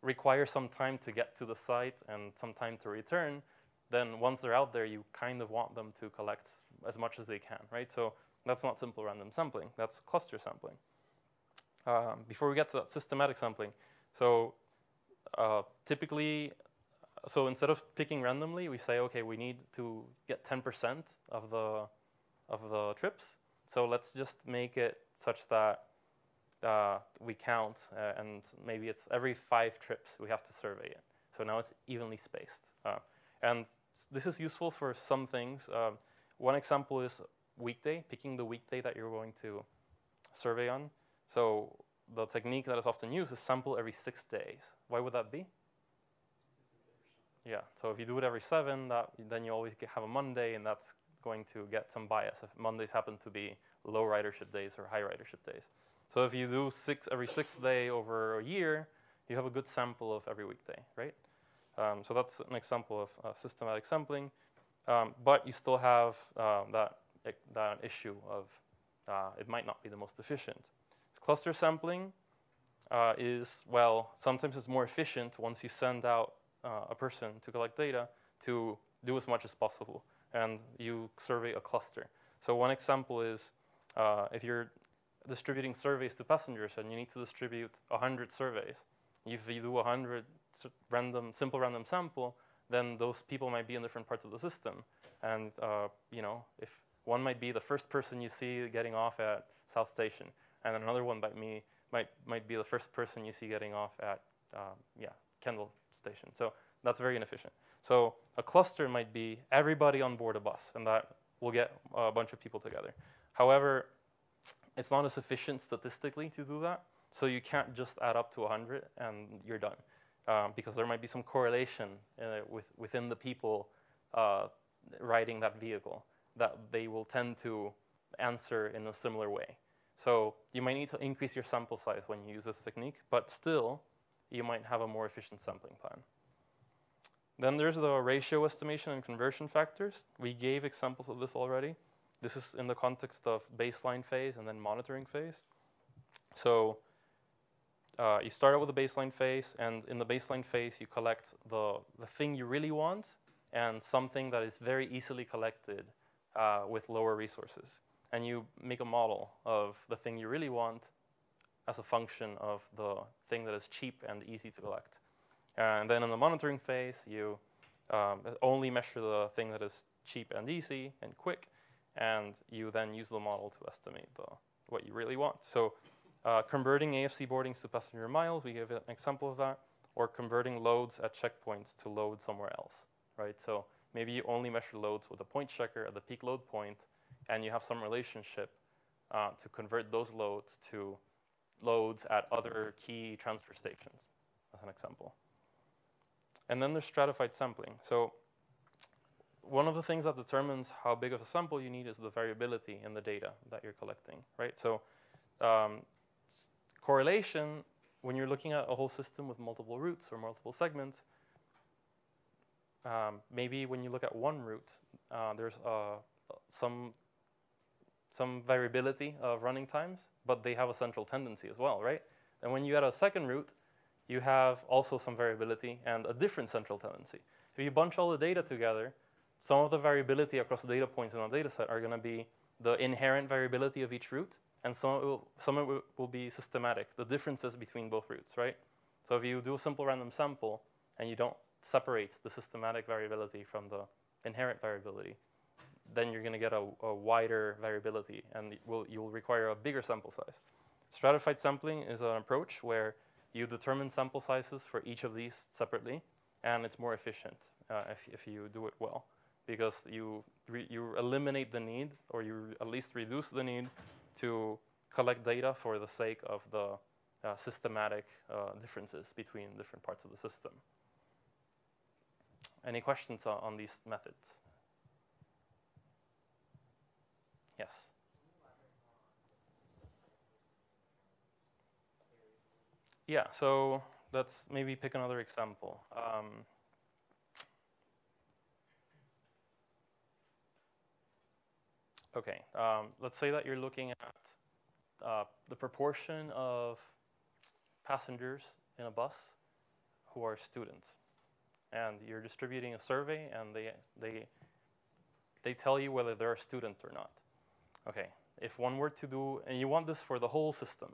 require some time to get to the site and some time to return, then once they're out there, you kind of want them to collect as much as they can, right? So that's not simple random sampling. That's cluster sampling. Um, before we get to that, systematic sampling. So uh, typically, So instead of picking randomly, we say, okay, we need to get ten percent of the, of the trips. So let's just make it such that uh, we count, uh, and maybe it's every five trips we have to survey it. So now it's evenly spaced. Uh, and this is useful for some things. Uh, one example is weekday, picking the weekday that you're going to survey on. So the technique that is often used is sample every six days. Why would that be? Yeah, so if you do it every seven, that, then you always have a Monday, and that's going to get some bias. If Mondays happen to be low ridership days or high ridership days. So if you do six every sixth day over a year, you have a good sample of every weekday, right? Um, so that's an example of uh, systematic sampling. Um, but you still have uh, that, that issue of uh, it might not be the most efficient. Cluster sampling uh, is, well, sometimes it's more efficient once you send out a person to collect data to do as much as possible, and you survey a cluster. So one example is uh, if you're distributing surveys to passengers and you need to distribute one hundred surveys, if you do one hundred random, simple random sample, then those people might be in different parts of the system. And uh, you know, if one might be the first person you see getting off at South Station, and another one might be might might be the first person you see getting off at um, yeah Kendall Station. So that's very inefficient. So a cluster might be everybody on board a bus, and that will get a bunch of people together. However, it's not as efficient statistically to do that. So you can't just add up to one hundred and you're done, um, because there might be some correlation uh, with, within the people uh, riding that vehicle that they will tend to answer in a similar way. So you might need to increase your sample size when you use this technique, but still, you might have a more efficient sampling plan. Then there's the ratio estimation and conversion factors. We gave examples of this already. This is in the context of baseline phase and then monitoring phase. So uh, you start out with the baseline phase, and in the baseline phase, you collect the, the thing you really want and something that is very easily collected uh, with lower resources. And you make a model of the thing you really want as a function of the thing that is cheap and easy to collect. And then in the monitoring phase, you um, only measure the thing that is cheap and easy and quick, and you then use the model to estimate the, what you really want. So uh, converting A F C boardings to passenger miles, we gave an example of that, or converting loads at checkpoints to load somewhere else, right? So maybe you only measure loads with a point checker at the peak load point, and you have some relationship uh, to convert those loads to loads at other key transfer stations, as an example. And then there's stratified sampling. So one of the things that determines how big of a sample you need is the variability in the data that you're collecting, right? So um, correlation, when you're looking at a whole system with multiple routes or multiple segments, um, maybe when you look at one route, uh, there's uh, some, some variability of running times, but they have a central tendency as well, right? And when you add a second route, you have also some variability and a different central tendency. If you bunch all the data together, some of the variability across the data points in our data set are going to be the inherent variability of each route, and some of it will, some of it will be systematic, the differences between both routes, right? So if you do a simple random sample and you don't separate the systematic variability from the inherent variability, then you're going to get a, a wider variability, and it will, you'll require a bigger sample size. Stratified sampling is an approach where you determine sample sizes for each of these separately, and it's more efficient uh, if, if you do it well, because you, re you eliminate the need, or you at least reduce the need to collect data for the sake of the uh, systematic uh, differences between different parts of the system. Any questions on, on these methods? Yes. Yeah, so let's maybe pick another example. Um, okay, um, let's say that you're looking at uh, the proportion of passengers in a bus who are students, and you're distributing a survey, and they they they tell you whether they're a student or not. Okay, if one were to do, and you want this for the whole system,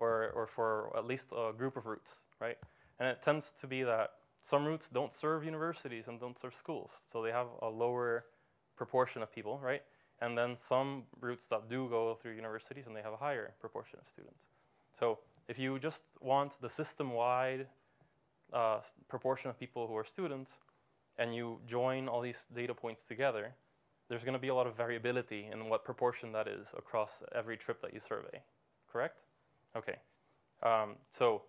or, or for at least a group of routes, right? And it tends to be that some routes don't serve universities and don't serve schools, so they have a lower proportion of people, right? And then some routes that do go through universities, and they have a higher proportion of students. So if you just want the system-wide uh, proportion of people who are students, and you join all these data points together, there's going to be a lot of variability in what proportion that is across every trip that you survey, correct? Okay, um, so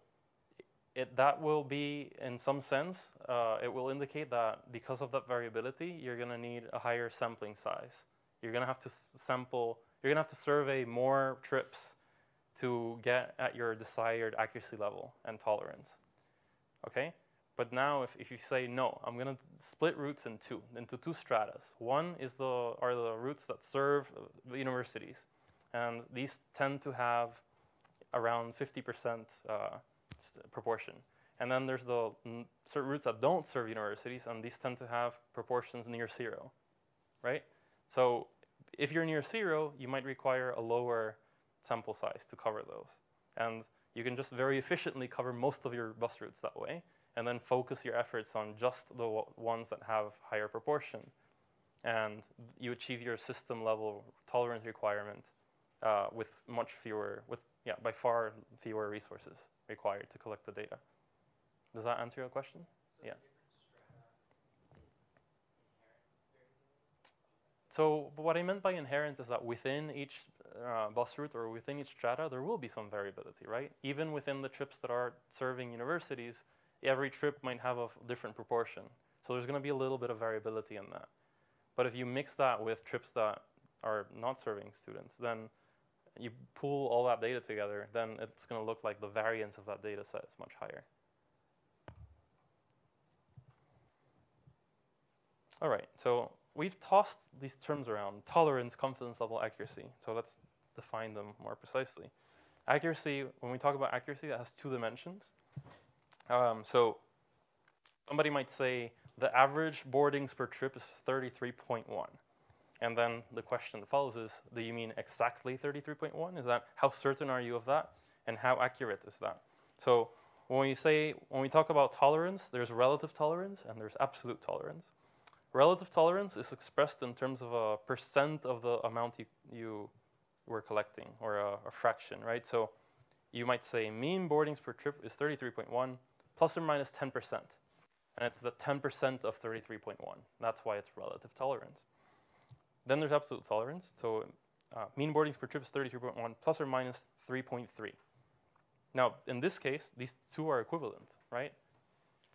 it, that will be, in some sense, uh, it will indicate that because of that variability, you're going to need a higher sampling size. You're going to have to sample, you're going to have to survey more trips to get at your desired accuracy level and tolerance, okay? But now if, if you say, no, I'm going to split routes in two, into two stratas. One is the, are the routes that serve the universities, and these tend to have around fifty percent uh, proportion. And then there's the routes that don't serve universities, and these tend to have proportions near zero, right? So if you're near zero, you might require a lower sample size to cover those. And you can just very efficiently cover most of your bus routes that way, and then focus your efforts on just the w ones that have higher proportion. And you achieve your system level tolerance requirement uh, with much fewer, with yeah, by far fewer resources required to collect the data. Does that answer your question? So yeah. So what I meant by inherent is that within each uh, bus route or within each strata, there will be some variability, right? Even within the trips that are serving universities, every trip might have a different proportion. So there's going to be a little bit of variability in that. But if you mix that with trips that are not serving students, then you pull all that data together, then it's going to look like the variance of that data set is much higher. All right, so we've tossed these terms around, tolerance, confidence level, accuracy. So let's define them more precisely. Accuracy, when we talk about accuracy, that has two dimensions. Um, so somebody might say the average boardings per trip is thirty-three point one. And then the question that follows is, do you mean exactly thirty-three point one? Is that, how certain are you of that? And how accurate is that? So when we say, when we talk about tolerance, there's relative tolerance and there's absolute tolerance. Relative tolerance is expressed in terms of a percent of the amount you, you were collecting, or a, a fraction, right? So you might say mean boardings per trip is thirty-three point one, plus or minus ten percent. And it's the ten percent of thirty-three point one. That's why it's relative tolerance. Then there's absolute tolerance. So uh, mean boardings per trip is thirty-three point one, plus or minus three point three. Now, in this case, these two are equivalent, right?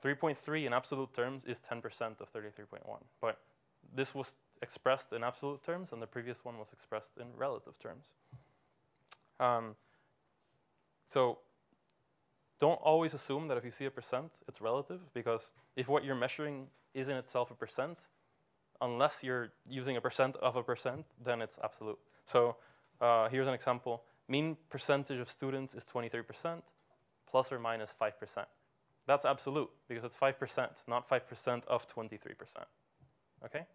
three point three in absolute terms is ten percent of thirty-three point one. But this was expressed in absolute terms, and the previous one was expressed in relative terms. Um, so don't always assume that if you see a percent, it's relative, because if what you're measuring is in itself a percent, unless you're using a percent of a percent, then it's absolute. So uh, here's an example. Mean percentage of students is twenty-three percent, plus or minus five percent. That's absolute, because it's five percent, not five percent of twenty-three percent. Okay?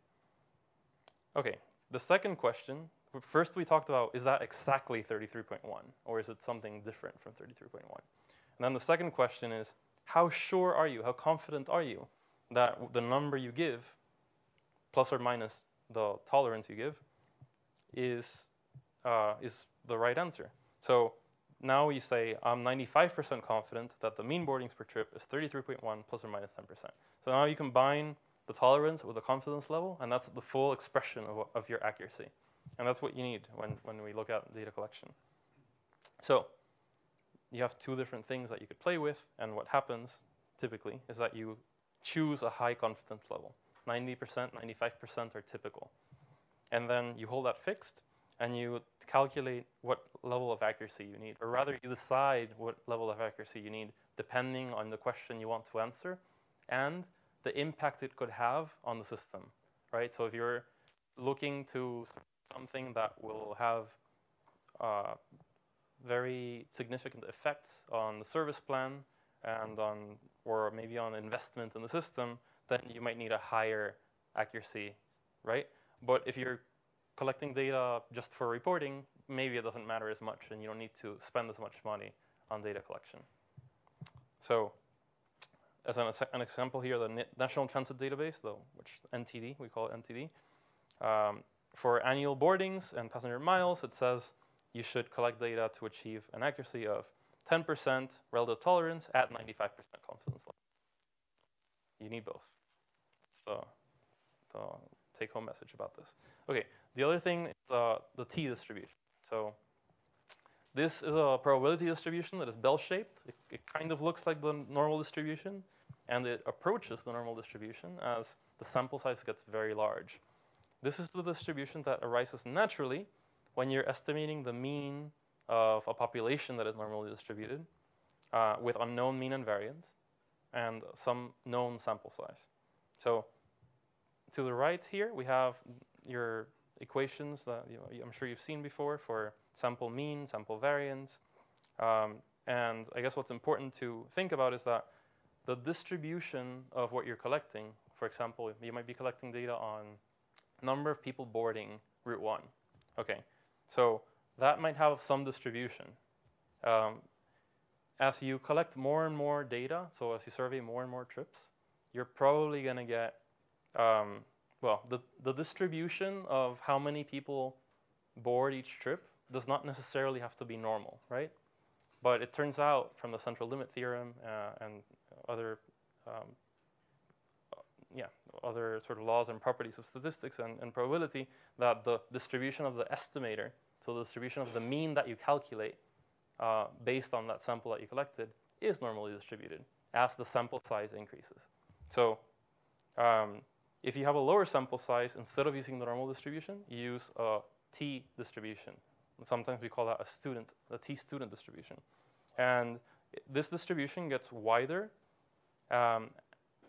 Okay, the second question, first we talked about, is that exactly thirty-three point one, or is it something different from thirty-three point one? And then the second question is, how sure are you, how confident are you that the number you give, plus or minus the tolerance you give, is, uh, is the right answer? So now you say, I'm ninety-five percent confident that the mean boardings per trip is thirty-three point one plus or minus ten percent. So now you combine the tolerance with the confidence level, and that's the full expression of, of your accuracy. And that's what you need when, when we look at data collection. So you have two different things that you could play with, and what happens typically is that you choose a high confidence level. ninety percent, ninety-five percent are typical. And then you hold that fixed, and you calculate what level of accuracy you need, or rather you decide what level of accuracy you need depending on the question you want to answer and the impact it could have on the system, right? So if you're looking to something that will have uh, very significant effects on the service plan and on, or maybe on investment in the system, then you might need a higher accuracy, right? But if you're collecting data just for reporting, maybe it doesn't matter as much, and you don't need to spend as much money on data collection. So as an, an example here, the National Transit Database, though, which N T D, we call it N T D. Um, for annual boardings and passenger miles, it says you should collect data to achieve an accuracy of ten percent relative tolerance at ninety-five percent confidence level. You need both. So, so take-home message about this. Okay, the other thing is uh, the T distribution. So this is a probability distribution that is bell-shaped. It, it kind of looks like the normal distribution, and it approaches the normal distribution as the sample size gets very large. This is the distribution that arises naturally when you're estimating the mean of a population that is normally distributed uh, with unknown mean and variance and some known sample size. So to the right here, we have your equations that you know, I'm sure you've seen before for sample mean, sample variance. Um, and I guess what's important to think about is that the distribution of what you're collecting, for example, you might be collecting data on number of people boarding route one. OK, so that might have some distribution. Um, as you collect more and more data, so as you survey more and more trips, you're probably going to get Um, well, the, the distribution of how many people board each trip does not necessarily have to be normal, right? But it turns out from the central limit theorem uh, and other um, yeah, other sort of laws and properties of statistics and, and probability that the distribution of the estimator, so the distribution of the mean that you calculate uh, based on that sample that you collected, is normally distributed as the sample size increases. So um, if you have a lower sample size, instead of using the normal distribution, you use a T distribution. And sometimes we call that a student, a T student distribution. And this distribution gets wider um,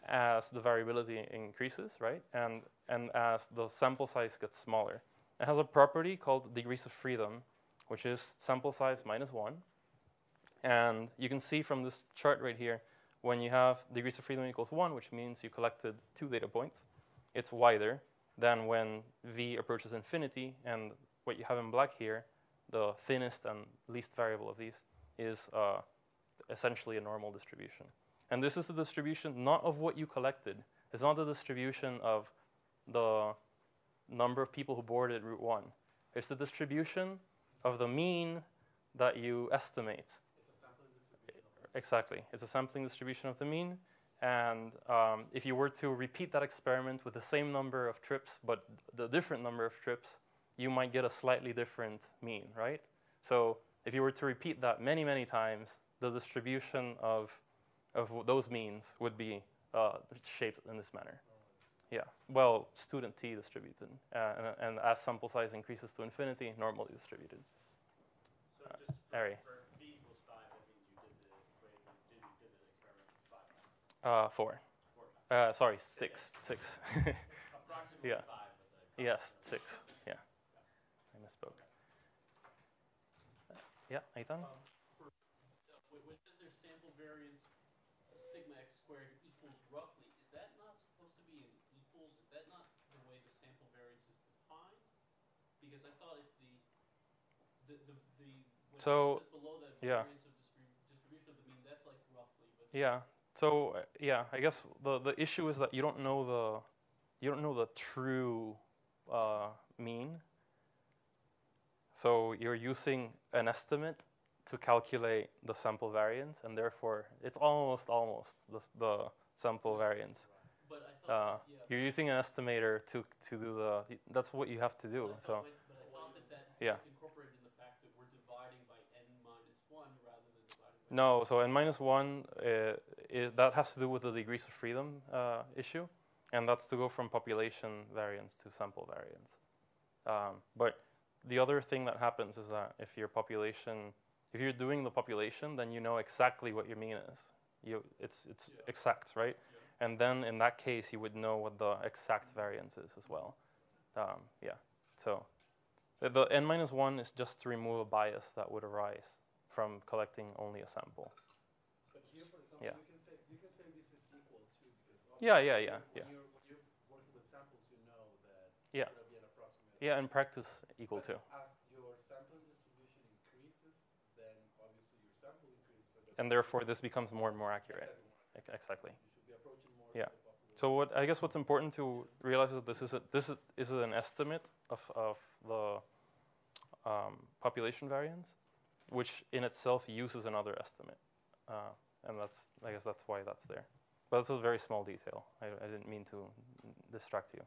as the variability increases, right? And, and as the sample size gets smaller. It has a property called degrees of freedom, which is sample size minus one. And you can see from this chart right here, when you have degrees of freedom equals one, which means you collected two data points, it's wider than when V approaches infinity. And what you have in black here, the thinnest and least variable of these, is uh, essentially a normal distribution. And this is the distribution not of what you collected. It's not the distribution of the number of people who boarded Route one. It's the distribution of the mean that you estimate. It's a sampling distribution. Exactly. It's a sampling distribution of the mean. And um, if you were to repeat that experiment with the same number of trips, but the different number of trips, you might get a slightly different mean, right? So if you were to repeat that many, many times, the distribution of of those means would be uh, shaped in this manner. Yeah, well, student T distributed. Uh, and, and as sample size increases to infinity, normally distributed. So uh, just for, Ari. for V equals five, I mean, you did the equation, did you did the experiment five times? Uh, four. four uh, sorry, six, yeah. six. Approximately yeah. five. But yes, six, yeah. yeah. I misspoke. Uh, yeah, Aitan? Um, for, uh, what does their sample variance X squared equals roughly, is that not supposed to be in equals? Is that not the way the sample variance is defined? Because I thought it's the, the, the, the when so, it's below that yeah. variance of distrib distribution of the mean, that's like roughly. But yeah, so uh, yeah, I guess the, the issue is that you don't know the, you don't know the true uh, mean. So you're using an estimate to calculate the sample variance, and therefore it's almost almost the, the sample variance. But I thought, uh, yeah, you're using an estimator to to do the. That's what you have to do. But so. Thought, but I thought that that yeah. was incorporated in the fact that we're dividing by n minus one rather than dividing by. No, so n minus one uh, it, that has to do with the degrees of freedom uh, issue, and that's to go from population variance to sample variance. Um, but the other thing that happens is that if your population If you're doing the population, then you know exactly what your mean is. You, it's it's yeah. exact, right? Yeah. And then in that case, you would know what the exact variance is as well. Um, yeah. So the, the n minus one is just to remove a bias that would arise from collecting only a sample. But here, for example, yeah. you can say you can say this is equal to because yeah, yeah, yeah, when yeah. You're, when you're working with samples, you know that yeah. it's going to be an approximate. Yeah, in practice, equal to. And therefore, this becomes more and more accurate. Exactly. exactly. You should be approaching more yeah. So what I guess what's important to realize is that this is a, this is, is an estimate of of the um, population variance, which in itself uses another estimate, uh, and that's I guess that's why that's there. But that's a very small detail. I, I didn't mean to distract you.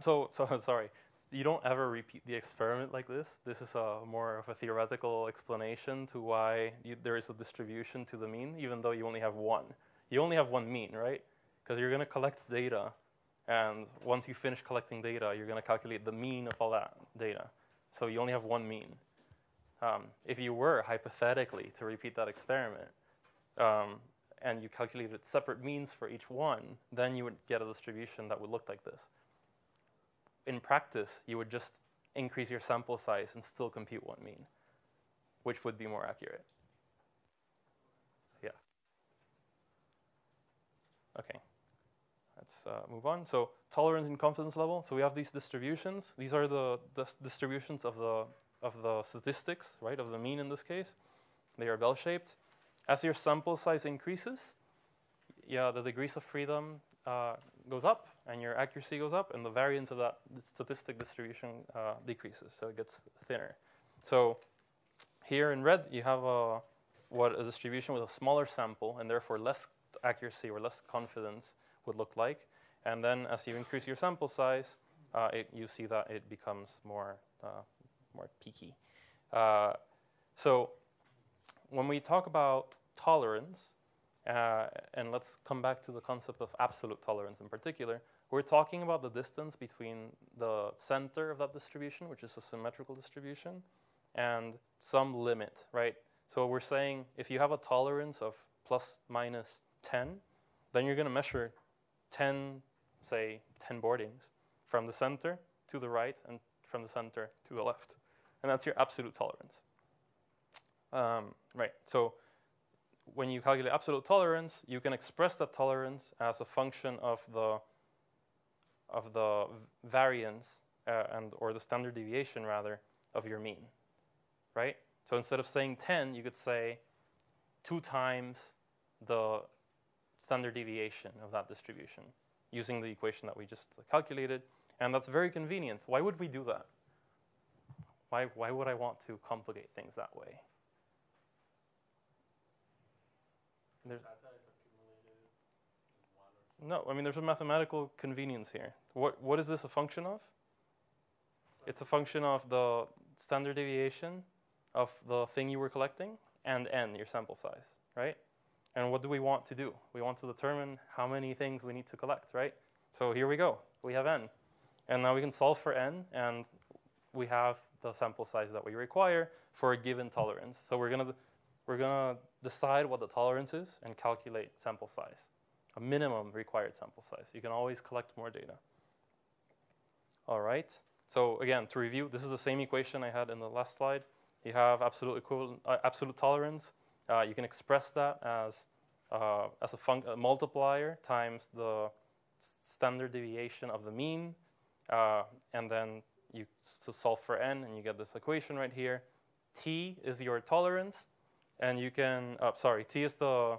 So, so I'm sorry. You don't ever repeat the experiment like this. This is a more of a theoretical explanation to why you, there is a distribution to the mean, even though you only have one. You only have one mean, right? Because you're going to collect data, and once you finish collecting data, you're going to calculate the mean of all that data. So you only have one mean. Um, if you were hypothetically to repeat that experiment, um, and you calculated separate means for each one, then you would get a distribution that would look like this. In practice, you would just increase your sample size and still compute one mean, which would be more accurate. Yeah. OK. Let's uh, move on. So tolerance and confidence level. So we have these distributions. These are the, the distributions of the, of the statistics, right, of the mean in this case. They are bell-shaped. As your sample size increases, yeah, the degrees of freedom uh, goes up and your accuracy goes up, and the variance of that statistic distribution uh, decreases, so it gets thinner. So here in red, you have a, what a distribution with a smaller sample and therefore less accuracy or less confidence would look like. And then as you increase your sample size, uh, it, you see that it becomes more, uh, more peaky. Uh, so when we talk about tolerance, Uh, and let's come back to the concept of absolute tolerance in particular. We're talking about the distance between the center of that distribution, which is a symmetrical distribution, and some limit, right? So we're saying if you have a tolerance of plus minus ten, then you're going to measure ten, say, ten boardings from the center to the right and from the center to the left. And that's your absolute tolerance. Um, right. So when you calculate absolute tolerance, you can express that tolerance as a function of the of the variance uh, and or the standard deviation rather of your mean, right? So instead of saying ten, you could say two times the standard deviation of that distribution using the equation that we just calculated, and that's very convenient. Why would we do that? Why why would I want to complicate things that way? There's no, I mean, there's a mathematical convenience here. What, what is this a function of? It's a function of the standard deviation of the thing you were collecting and n, your sample size, right? And what do we want to do? We want to determine how many things we need to collect, right? So here we go. We have n. And now we can solve for n, and we have the sample size that we require for a given tolerance. So we're going to... We're going to decide what the tolerance is and calculate sample size, a minimum required sample size. You can always collect more data. All right. So again, to review, this is the same equation I had in the last slide. You have absolute equivalent, uh, absolute tolerance. Uh, you can express that as uh, as a, func a multiplier times the standard deviation of the mean, uh, and then you so solve for n, and you get this equation right here. T is your tolerance. And you can, oh, sorry, t is the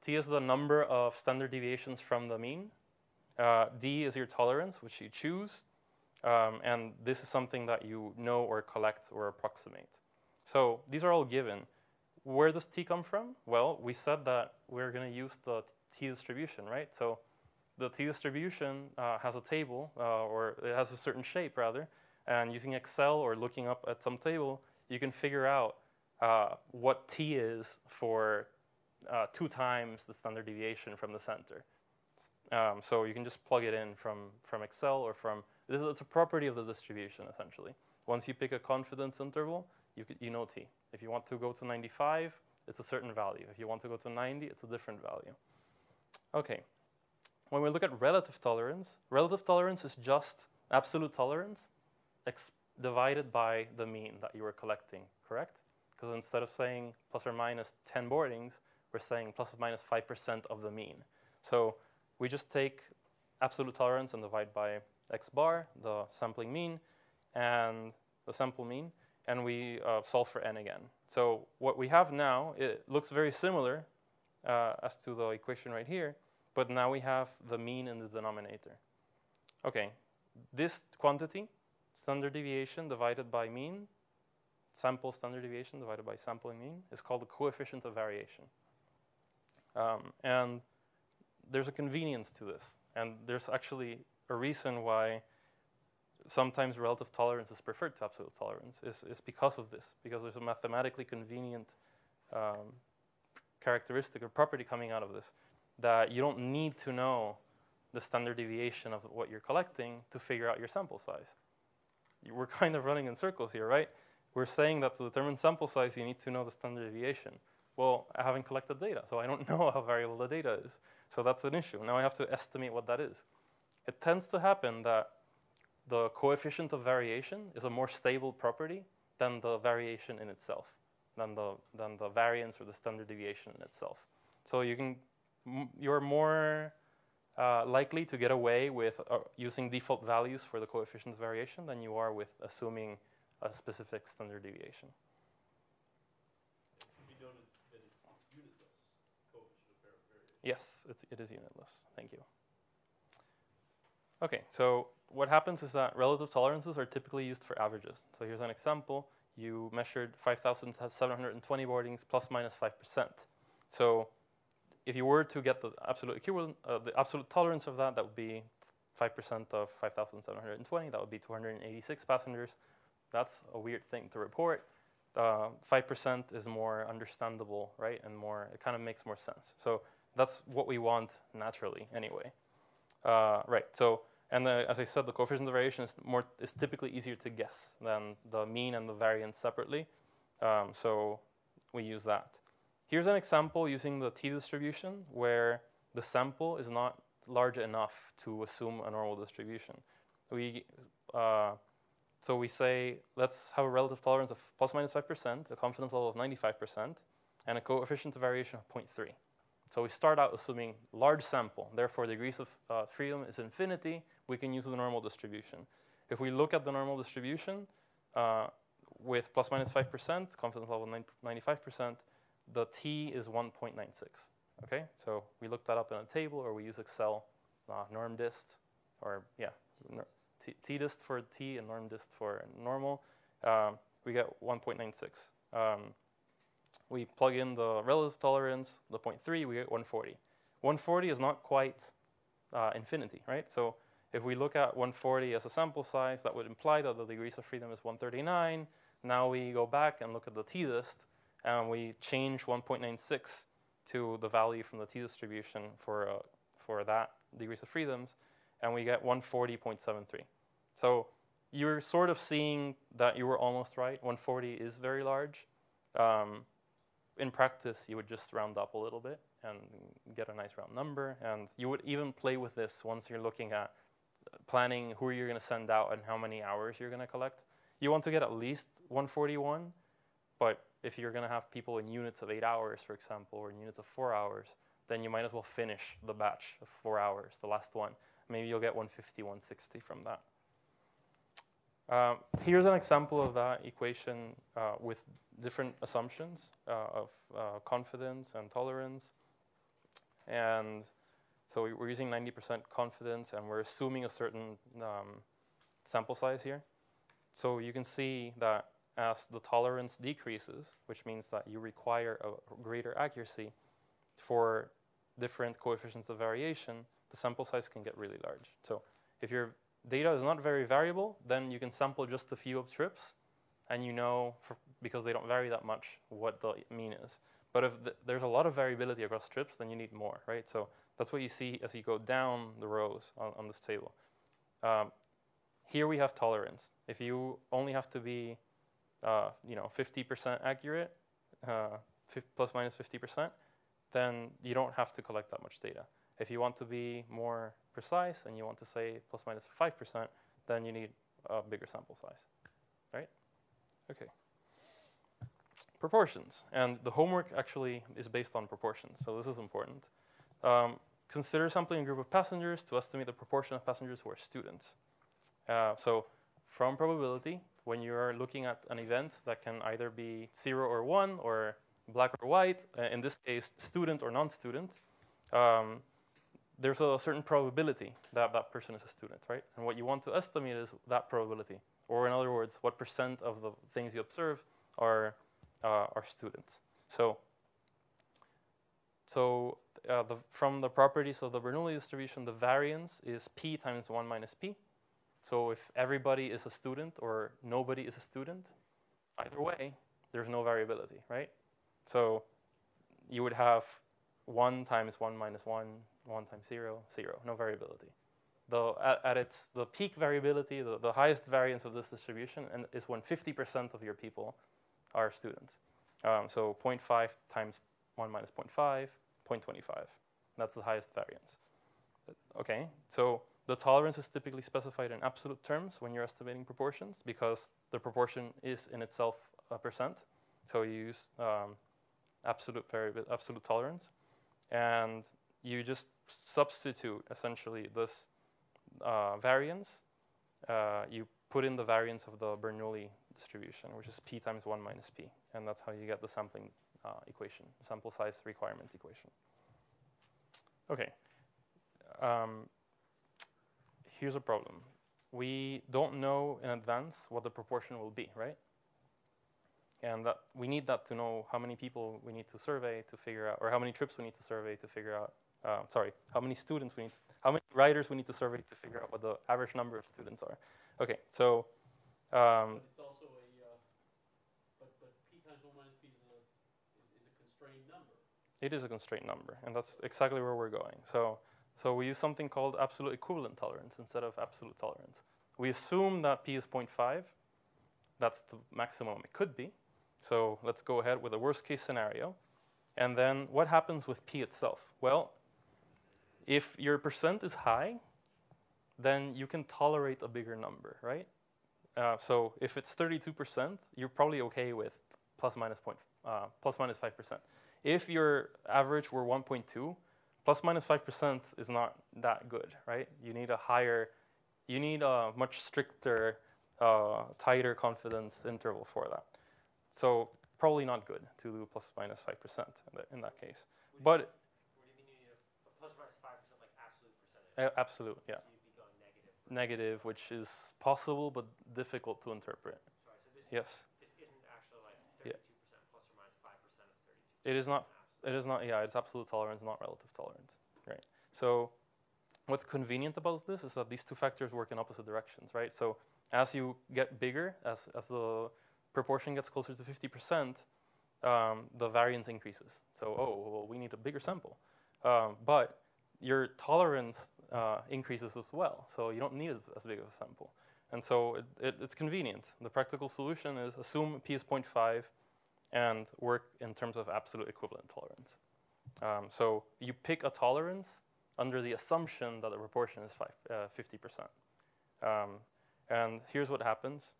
t is the number of standard deviations from the mean. Uh, d is your tolerance, which you choose, um, and this is something that you know or collect or approximate. So these are all given. Where does t come from? Well, we said that we're going to use the t distribution, right? So the t distribution uh, has a table, uh, or it has a certain shape rather, and using Excel or looking up at some table, you can figure out Uh, what t is for uh, two times the standard deviation from the center. Um, so you can just plug it in from, from Excel or from, this is, it's a property of the distribution essentially. Once you pick a confidence interval, you, you know t. If you want to go to ninety-five, it's a certain value. If you want to go to ninety, it's a different value. Okay, when we look at relative tolerance, relative tolerance is just absolute tolerance divided by the mean that you were collecting, correct? Because instead of saying plus or minus ten boardings, we're saying plus or minus five percent of the mean. So we just take absolute tolerance and divide by x bar, the sampling mean, and the sample mean, and we uh, solve for n again. So what we have now, it looks very similar uh, as to the equation right here, but now we have the mean in the denominator. OK, this quantity, standard deviation divided by mean, sample standard deviation divided by sampling mean is called the coefficient of variation. Um, and there's a convenience to this. And there's actually a reason why sometimes relative tolerance is preferred to absolute tolerance is, is because of this, because there's a mathematically convenient um, characteristic or property coming out of this, that you don't need to know the standard deviation of what you're collecting to figure out your sample size. We're kind of running in circles here, right? We're saying that to determine sample size, you need to know the standard deviation. Well, I haven't collected data, so I don't know how variable the data is. So that's an issue. Now I have to estimate what that is. It tends to happen that the coefficient of variation is a more stable property than the variation in itself, than the, than the variance or the standard deviation in itself. So you can, you're more uh, likely to get away with uh, using default values for the coefficient of variation than you are with assuming a specific standard deviation. It can be noted that it's unitless, coefficient of variation. Yes, it's, it is unitless. Thank you. OK, so what happens is that relative tolerances are typically used for averages. So here's an example. You measured five thousand seven hundred twenty boardings plus minus five percent. So if you were to get the absolute equivalent, uh, the absolute tolerance of that, that would be five percent of five thousand seven hundred twenty. That would be two hundred eighty-six passengers. That's a weird thing to report. Uh, five percent is more understandable, right? And more, it kind of makes more sense. So that's what we want naturally anyway. Uh, right, so, and the, as I said, the coefficient of variation is, more, is typically easier to guess than the mean and the variance separately. Um, so we use that. Here's an example using the t-distribution where the sample is not large enough to assume a normal distribution. We, uh, so we say, let's have a relative tolerance of plus minus five percent, a confidence level of ninety-five percent, and a coefficient of variation of zero point three. So we start out assuming large sample. Therefore, degrees of uh, freedom is infinity. We can use the normal distribution. If we look at the normal distribution uh, with plus minus five percent, confidence level ninety-five percent, the t is one point nine six. Okay, so we look that up in a table, or we use Excel uh, normdist, or yeah, t-dist for t and normdist for normal. Uh, we get one point nine six. Um, we plug in the relative tolerance, the zero point three, we get one forty. one forty is not quite uh, infinity, right? So if we look at one forty as a sample size, that would imply that the degrees of freedom is one thirty-nine. Now we go back and look at the t-dist, and we change one point nine six to the value from the t-distribution for, uh, for that degrees of freedoms, and we get one forty point seven three. So you're sort of seeing that you were almost right. one forty is very large. Um, in practice, you would just round up a little bit and get a nice round number. And you would even play with this once you're looking at planning who you're going to send out and how many hours you're going to collect. You want to get at least one forty-one, but if you're going to have people in units of eight hours, for example, or in units of four hours, then you might as well finish the batch of four hours, the last one. Maybe you'll get one fifty, one sixty from that. Um, here's an example of that equation uh, with different assumptions uh, of uh, confidence and tolerance. And so we're using ninety percent confidence, and we're assuming a certain um, sample size here. So you can see that as the tolerance decreases, which means that you require a greater accuracy for different coefficients of variation, the sample size can get really large. So if your data is not very variable, then you can sample just a few of trips, and you know, for, because they don't vary that much, what the mean is. But if th there's a lot of variability across trips, then you need more, right? So that's what you see as you go down the rows on, on this table. Um, here we have tolerance. If you only have to be Uh, you know, fifty percent accurate, uh, plus minus fifty percent, then you don't have to collect that much data. If you want to be more precise and you want to say plus minus five percent, then you need a bigger sample size, right? Okay. Proportions, and the homework actually is based on proportions, so this is important. Um, consider sampling a group of passengers to estimate the proportion of passengers who are students. Uh, so from probability, when you're looking at an event that can either be zero or one, or black or white, uh, in this case, student or non-student, um, there's a certain probability that that person is a student, right? And what you want to estimate is that probability. Or in other words, what percent of the things you observe are, uh, are students. So, so uh, the, from the properties of the Bernoulli distribution, the variance is p times one minus p. So if everybody is a student or nobody is a student, either way, there's no variability, right? So you would have one times one minus one, one times zero, zero, no variability. The, at, at its, the peak variability, the, the highest variance of this distribution and is when fifty percent of your people are students. Um, so zero point five times one minus zero point five, zero point two five. That's the highest variance. OK, so the tolerance is typically specified in absolute terms when you're estimating proportions, because the proportion is in itself a percent. So you use um, absolute variable, absolute tolerance. And you just substitute, essentially, this uh, variance. Uh, you put in the variance of the Bernoulli distribution, which is p times one minus p. And that's how you get the sampling uh, equation, sample size requirement equation. OK. Um, here's a problem. We don't know in advance what the proportion will be, right? And that we need that to know how many people we need to survey to figure out, or how many trips we need to survey to figure out, uh, sorry, how many students we need, to, how many riders we need to survey to figure out what the average number of students are. Okay, so. Um, but it's also a, uh, but, but P times one minus P is a, is, is a constrained number. It is a constrained number, and that's exactly where we're going. So. So we use something called absolute equivalent tolerance instead of absolute tolerance. We assume that P is zero point five. That's the maximum it could be. So let's go ahead with a worst case scenario. And then what happens with P itself? Well, if your percent is high, then you can tolerate a bigger number, right? Uh, so if it's thirty-two percent, you're probably OK with plus minus, point, uh, plus minus five percent. If your average were one point two, plus minus five percent is not that good, right? You need a higher, you need a much stricter, uh, tighter confidence interval for that. So probably not good to do plus minus five percent in that case. Would but. You, what do you mean you need a plus minus five percent, like absolute percentage? Uh, absolute, yeah. So you'd be going negative. Negative, which is possible but difficult to interpret. Sorry, so this yes. Is, this isn't actually like thirty-two percent yeah. plus or minus five percent of thirty-two percent. It is not. It is not, yeah, it's absolute tolerance, not relative tolerance, right? So what's convenient about this is that these two factors work in opposite directions, right? So as you get bigger, as, as the proportion gets closer to fifty percent, um, the variance increases. So, oh, well, we need a bigger sample. Um, but your tolerance uh, increases as well, so you don't need as big of a sample. And so it, it, it's convenient. The practical solution is assume P is zero point five, and work in terms of absolute equivalent tolerance. Um, so you pick a tolerance under the assumption that the proportion is five, uh, fifty percent. Um, and here's what happens.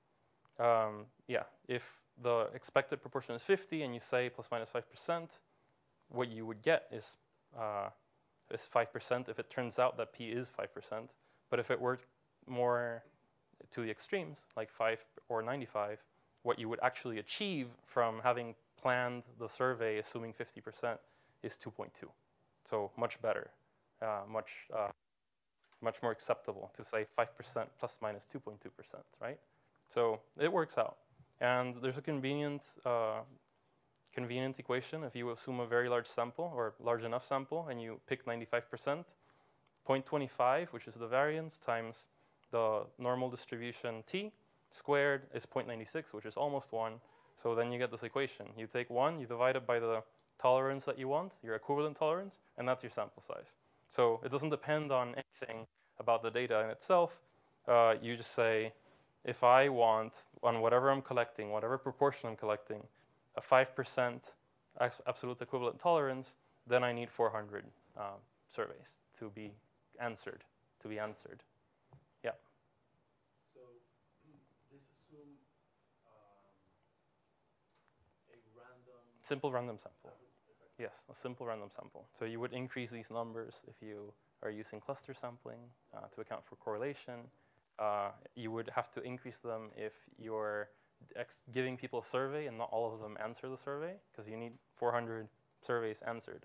Um, yeah, if the expected proportion is fifty and you say plus minus five percent, what you would get is, uh, is five percent if it turns out that P is five percent. But if it were more to the extremes, like five or ninety-five, what you would actually achieve from having planned the survey assuming fifty percent is two point two. So much better, uh, much, uh, much more acceptable to say five percent plus minus two point two percent, right? So it works out. And there's a convenient, uh, convenient equation. If you assume a very large sample or large enough sample and you pick ninety-five percent, zero point two five, which is the variance, times the normal distribution t, squared is zero point nine six, which is almost one. So then you get this equation. You take one, you divide it by the tolerance that you want, your equivalent tolerance, and that's your sample size. So it doesn't depend on anything about the data in itself. Uh, you just say, if I want, on whatever I'm collecting, whatever proportion I'm collecting, a five percent absolute equivalent tolerance, then I need four hundred uh, surveys to be answered, to be answered. Simple random sample. Yes, a simple random sample. So you would increase these numbers if you are using cluster sampling uh, to account for correlation. Uh, you would have to increase them if you're ex giving people a survey and not all of them answer the survey, because you need four hundred surveys answered.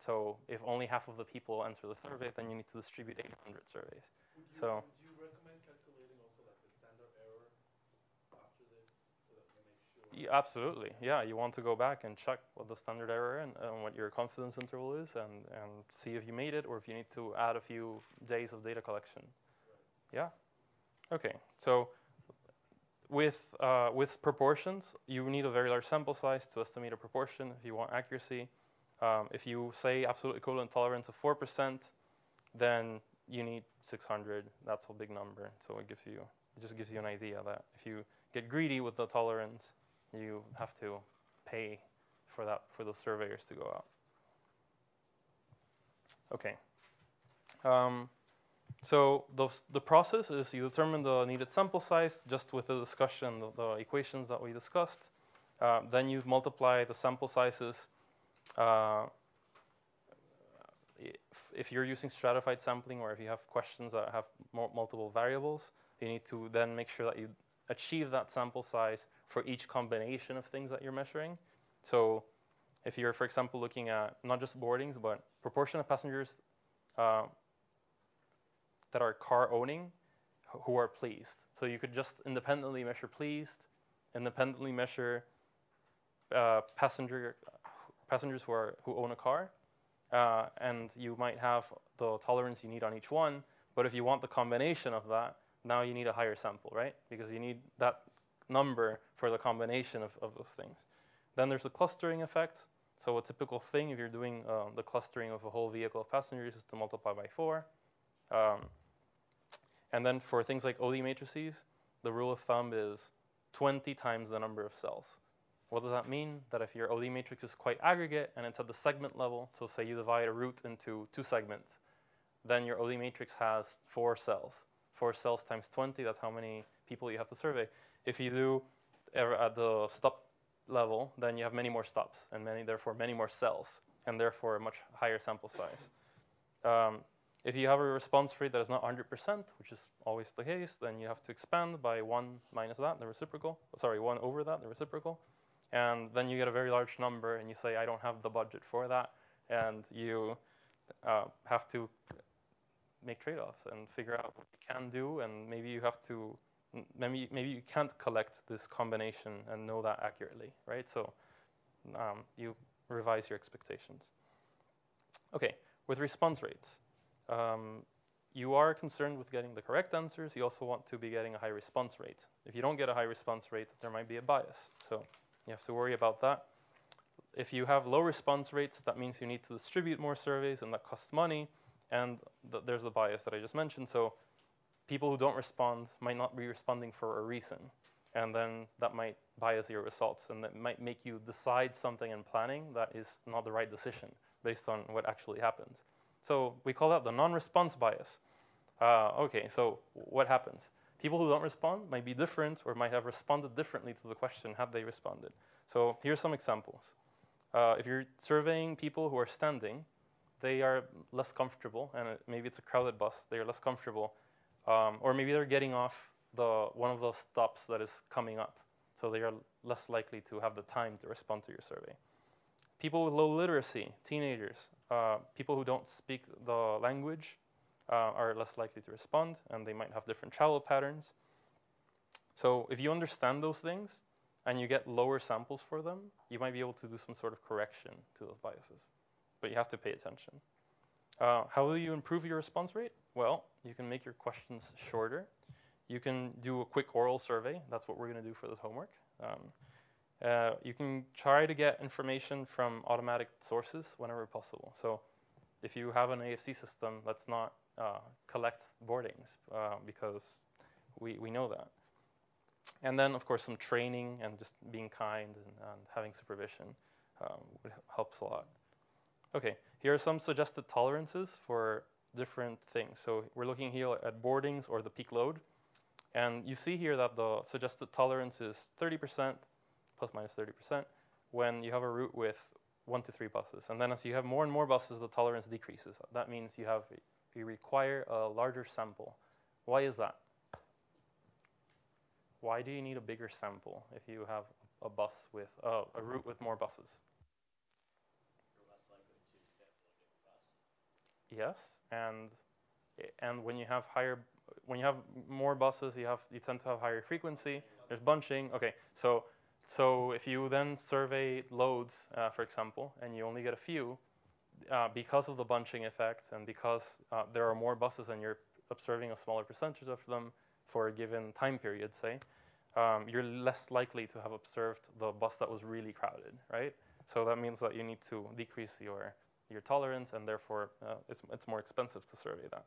So if only half of the people answer the survey, then you need to distribute eight hundred surveys. Would you, so. Would you recommend calculating also like the standard error after this so that we make sure? Yeah, absolutely. Yeah, you want to go back and check what the standard error and, and what your confidence interval is and, and see if you made it or if you need to add a few days of data collection. Right. Yeah? OK. So with, uh, with proportions, you need a very large sample size to estimate a proportion if you want accuracy. Um, if you say absolute equivalent tolerance of four percent, then you need six hundred. That's a big number. So it gives you, it just gives you an idea that if you get greedy with the tolerance, you have to pay for that, for those surveyors to go out. Okay. Um, so those, the process is you determine the needed sample size just with the discussion, the, the equations that we discussed. Uh, then you multiply the sample sizes. Uh, if, if you're using stratified sampling or if you have questions that have multiple variables, you need to then make sure that you achieve that sample size for each combination of things that you're measuring. So if you're, for example, looking at not just boardings, but proportion of passengers uh, that are car owning who are pleased. So you could just independently measure pleased, independently measure uh, passenger passengers who are who own a car, uh, and you might have the tolerance you need on each one. But if you want the combination of that, now you need a higher sample, right? Because you need that number for the combination of, of those things. Then there's the clustering effect. So a typical thing, if you're doing uh, the clustering of a whole vehicle of passengers, is to multiply by four. Um, and then for things like O D matrices, the rule of thumb is twenty times the number of cells. What does that mean? That if your O D matrix is quite aggregate and it's at the segment level, so say you divide a root into two segments, then your O D matrix has four cells. Four cells times twenty, that's how many people you have to survey. If you do at the stop level, then you have many more stops and many, therefore many more cells, and therefore a much higher sample size. Um, if you have a response rate that is not one hundred percent, which is always the case, then you have to expand by one minus that, the reciprocal. Sorry, one over that, the reciprocal. And then you get a very large number, and you say, I don't have the budget for that. And you uh, have to make trade-offs and figure out what you can do, and maybe you have to, maybe maybe you can't collect this combination and know that accurately, right? So um, you revise your expectations. Okay, with response rates, um, you are concerned with getting the correct answers. You also want to be getting a high response rate. If you don't get a high response rate, there might be a bias, so you have to worry about that. If you have low response rates, that means you need to distribute more surveys, and that costs money. And th there's the bias that I just mentioned. So people who don't respond might not be responding for a reason. And then that might bias your results. And that might make you decide something in planning that is not the right decision based on what actually happened. So we call that the non-response bias. Uh, OK, so what happens? People who don't respond might be different or might have responded differently to the question had they responded. So here's some examples. Uh, if you're surveying people who are standing, they are less comfortable, and it, maybe it's a crowded bus. They are less comfortable, um, or maybe they're getting off the one of those stops that is coming up, so they are less likely to have the time to respond to your survey. People with low literacy, teenagers, uh, people who don't speak the language uh, are less likely to respond, and they might have different travel patterns. So if you understand those things and you get lower samples for them, you might be able to do some sort of correction to those biases. But you have to pay attention. Uh, how will you improve your response rate? Well, you can make your questions shorter. You can do a quick oral survey. That's what we're going to do for this homework. Um, uh, you can try to get information from automatic sources whenever possible. So if you have an A F C system, let's not uh, collect boardings, uh, because we, we know that. And then, of course, some training and just being kind and, and having supervision um, helps a lot. OK, here are some suggested tolerances for different things. So we're looking here at boardings or the peak load. And you see here that the suggested tolerance is thirty percent, plus minus thirty percent, when you have a route with one to three buses. And then as you have more and more buses, the tolerance decreases. That means you, have, you require a larger sample. Why is that? Why do you need a bigger sample if you have a, bus with, uh, a route with more buses? Yes, and and when you have higher, when you have more buses, you have you tend to have higher frequency. There's bunching. Okay, so so if you then survey loads, uh, for example, and you only get a few, uh, because of the bunching effect and because uh, there are more buses and you're observing a smaller percentage of them for a given time period, say, um, you're less likely to have observed the bus that was really crowded, right? So that means that you need to decrease your your tolerance, and therefore uh, it's, it's more expensive to survey that.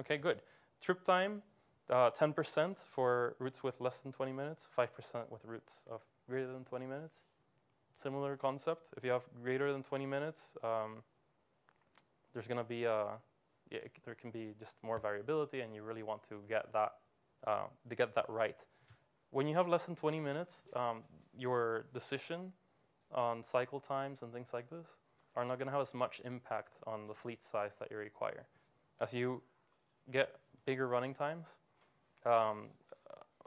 OK, good. Trip time, uh, ten percent for routes with less than twenty minutes, five percent with routes of greater than twenty minutes. Similar concept. If you have greater than twenty minutes, um, there's going to be a, yeah, it, there can be just more variability, and you really want to get that uh, to get that right. When you have less than twenty minutes, um, your decision on cycle times and things like this are not going to have as much impact on the fleet size that you require. As you get bigger running times, um,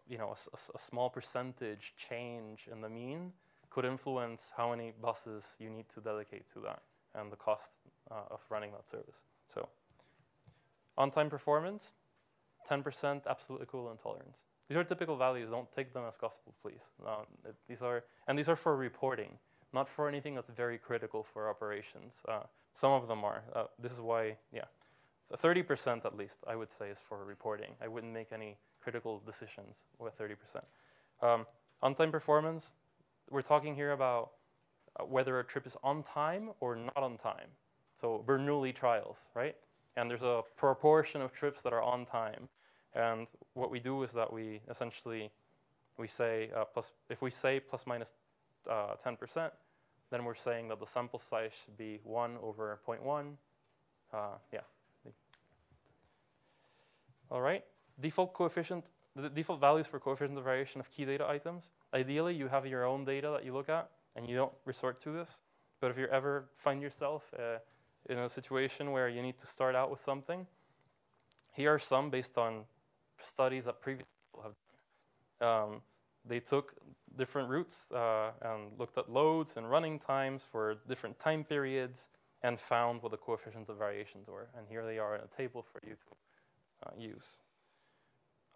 you know, a, a, a small percentage change in the mean could influence how many buses you need to dedicate to that and the cost uh, of running that service. So on-time performance, ten percent absolute equivalent tolerance. These are typical values. Don't take them as gospel, please. No, it, these are, and these are for reporting, not for anything that's very critical for operations. Uh, some of them are. Uh, this is why, yeah, thirty percent at least, I would say, is for reporting. I wouldn't make any critical decisions with thirty percent. Um, on-time performance, we're talking here about whether a trip is on time or not on time. So Bernoulli trials, right? And there's a proportion of trips that are on time. And what we do is that we essentially, we say, uh, plus, if we say plus minus uh, ten percent, then we're saying that the sample size should be one over zero point one. Uh, yeah. All right. Default coefficient, the default values for coefficient of variation of key data items. Ideally, you have your own data that you look at, and you don't resort to this. But if you ever find yourself uh, in a situation where you need to start out with something, here are some based on studies that previous people have done. Um, they took different routes uh, and looked at loads and running times for different time periods and found what the coefficients of variations were. And here they are in a table for you to uh, use.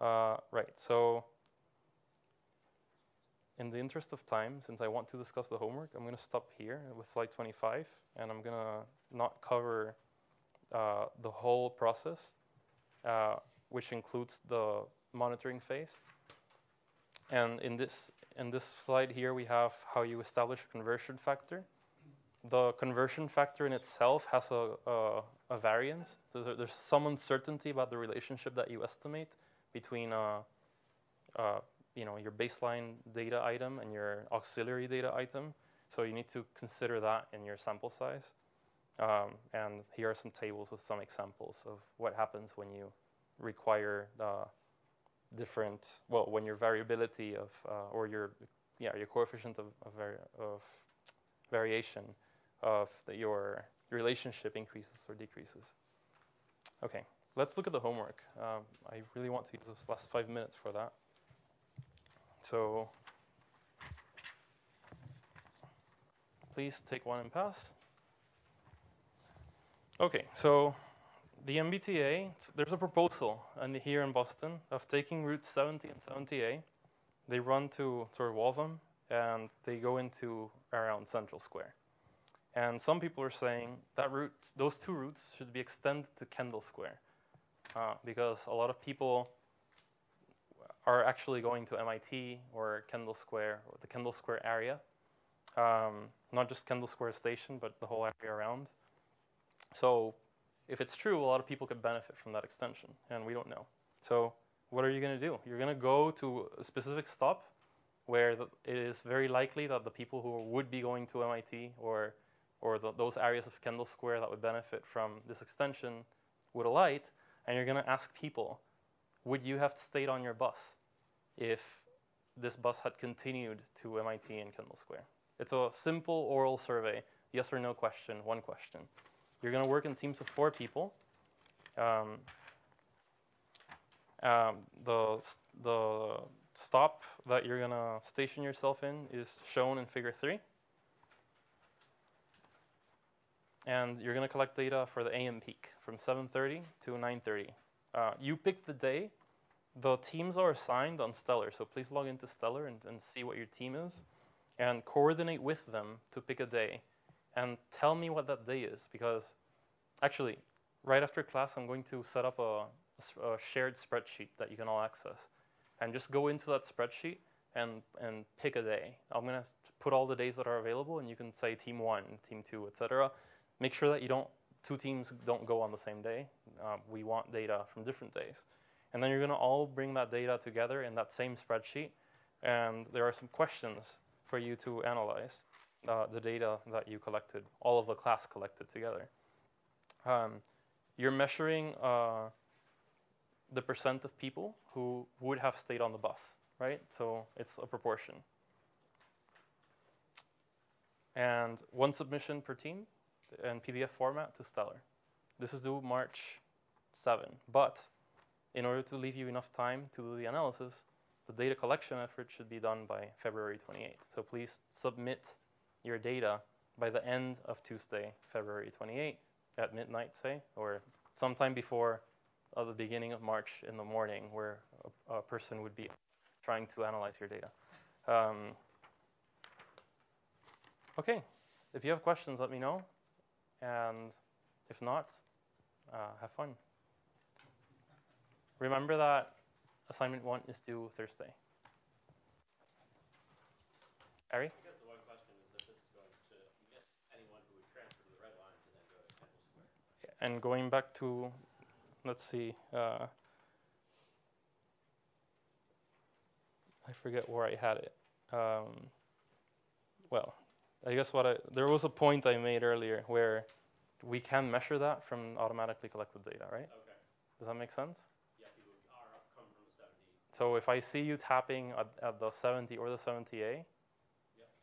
Uh, right, so in the interest of time, since I want to discuss the homework, I'm going to stop here with slide twenty-five. And I'm going to not cover uh, the whole process, uh, which includes the monitoring phase. And in this, in this slide here, we have how you establish a conversion factor. The conversion factor in itself has a, a, a variance. So there, there's some uncertainty about the relationship that you estimate between uh, uh, you know, your baseline data item and your auxiliary data item. So you need to consider that in your sample size. Um, and here are some tables with some examples of what happens when you require uh, different, well, when your variability of, uh, or your, yeah, your coefficient of, of, vari of variation of the, your relationship increases or decreases. Okay, let's look at the homework. Um, I really want to use those last five minutes for that. So please take one and pass. OK, so the M B T A, there's a proposal and here in Boston of taking routes seventy and seventy A. They run to sort of Waltham, and they go into around Central Square. And some people are saying that route, those two routes should be extended to Kendall Square, uh, because a lot of people are actually going to M I T or Kendall Square, or the Kendall Square area. Um, not just Kendall Square Station, but the whole area around. So if it's true, a lot of people could benefit from that extension, and we don't know. So what are you going to do? You're going to go to a specific stop where the, it is very likely that the people who would be going to M I T or, or the, those areas of Kendall Square that would benefit from this extension would alight, and you're going to ask people, would you have stayed on your bus if this bus had continued to M I T and Kendall Square? It's a simple oral survey, yes or no question, one question. You're going to work in teams of four people. Um, um, the, the stop that you're going to station yourself in is shown in figure three. And you're going to collect data for the A M peak from seven thirty to nine thirty. Uh, you pick the day. The teams are assigned on Stellar, so please log into Stellar and, and see what your team is, and coordinate with them to pick a day. And tell me what that day is, because actually, right after class, I'm going to set up a, a shared spreadsheet that you can all access. And just go into that spreadsheet and, and pick a day. I'm going to put all the days that are available, and you can say team one, team two, et cetera. Make sure that you don't. Two teams don't go on the same day. Uh, we want data from different days. And then you're going to all bring that data together in that same spreadsheet. And there are some questions for you to analyze uh, the data that you collected, all of the class collected together. Um, you're measuring uh, the percent of people who would have stayed on the bus, right? So it's a proportion. And one submission per team and P D F format to Stellar. This is due March seventh. But in order to leave you enough time to do the analysis, the data collection effort should be done by February twenty-eighth. So please submit your data by the end of Tuesday, February twenty-eighth, at midnight, say, or sometime before of the beginning of March in the morning where a, a person would be trying to analyze your data. Um, OK, if you have questions, let me know. And if not, uh, have fun. Remember that assignment one is due Thursday. Ari? And going back to, let's see, uh, I forget where I had it. Um, well, I guess what I, there was a point I made earlier where we can measure that from automatically collected data, right? Okay. Does that make sense? Yeah, people are coming from the seventy. So if I see you tapping at, at the seventy or the seventy A,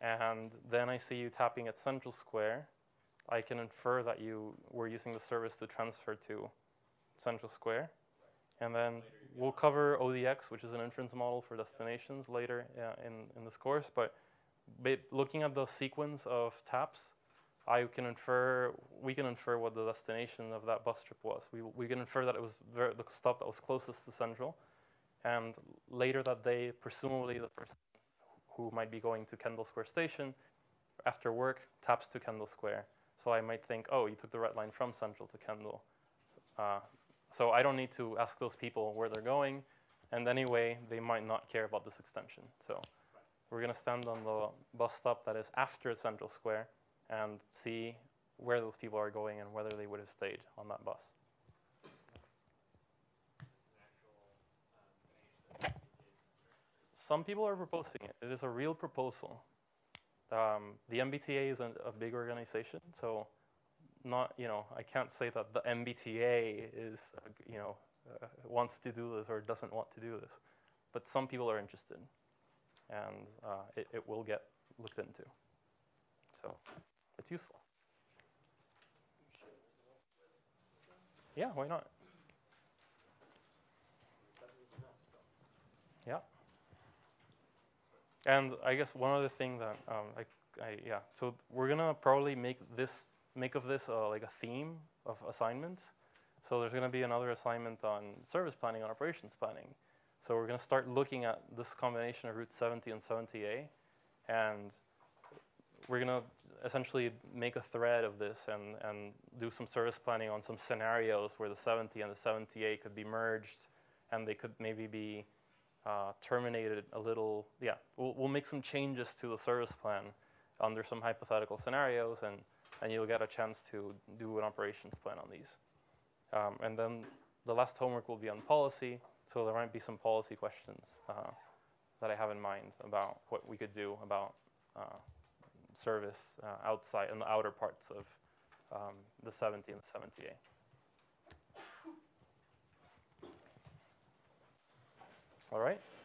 yeah. And then I see you tapping at Central Square, I can infer that you were using the service to transfer to Central Square. Right. And then later, we'll cover O D X, which is an inference model for destinations, yeah. later uh, in, in this course. But looking at the sequence of taps, I can infer, we can infer what the destination of that bus trip was. We, we can infer that it was the stop that was closest to Central. And later that day, presumably the person who might be going to Kendall Square Station after work taps to Kendall Square. So I might think, oh, you took the red line from Central to Kendall. Uh, so I don't need to ask those people where they're going. And anyway, they might not care about this extension. So we're going to stand on the bus stop that is after Central Square and see where those people are going and whether they would have stayed on that bus. Some people are proposing it. It is a real proposal. Um, the M B T A is a, a big organization, so not you know I can't say that the M B T A is uh, you know uh, wants to do this or doesn't want to do this, but some people are interested, and uh, it, it will get looked into. So it's useful. Yeah, why not? Yeah. And I guess one other thing that um, I, I yeah, so we're gonna probably make this make of this uh, like a theme of assignments. So there's gonna be another assignment on service planning, on operations planning. So we're gonna start looking at this combination of Route seventy and seventy A, and we're gonna essentially make a thread of this and and do some service planning on some scenarios where the seventy and the seventy A could be merged, and they could maybe be Uh, terminated a little, yeah, we'll, we'll make some changes to the service plan under some hypothetical scenarios, and, and you'll get a chance to do an operations plan on these. Um, and then the last homework will be on policy, so there might be some policy questions uh, that I have in mind about what we could do about uh, service uh, outside and the outer parts of um, the seventy and the seventy A. All right.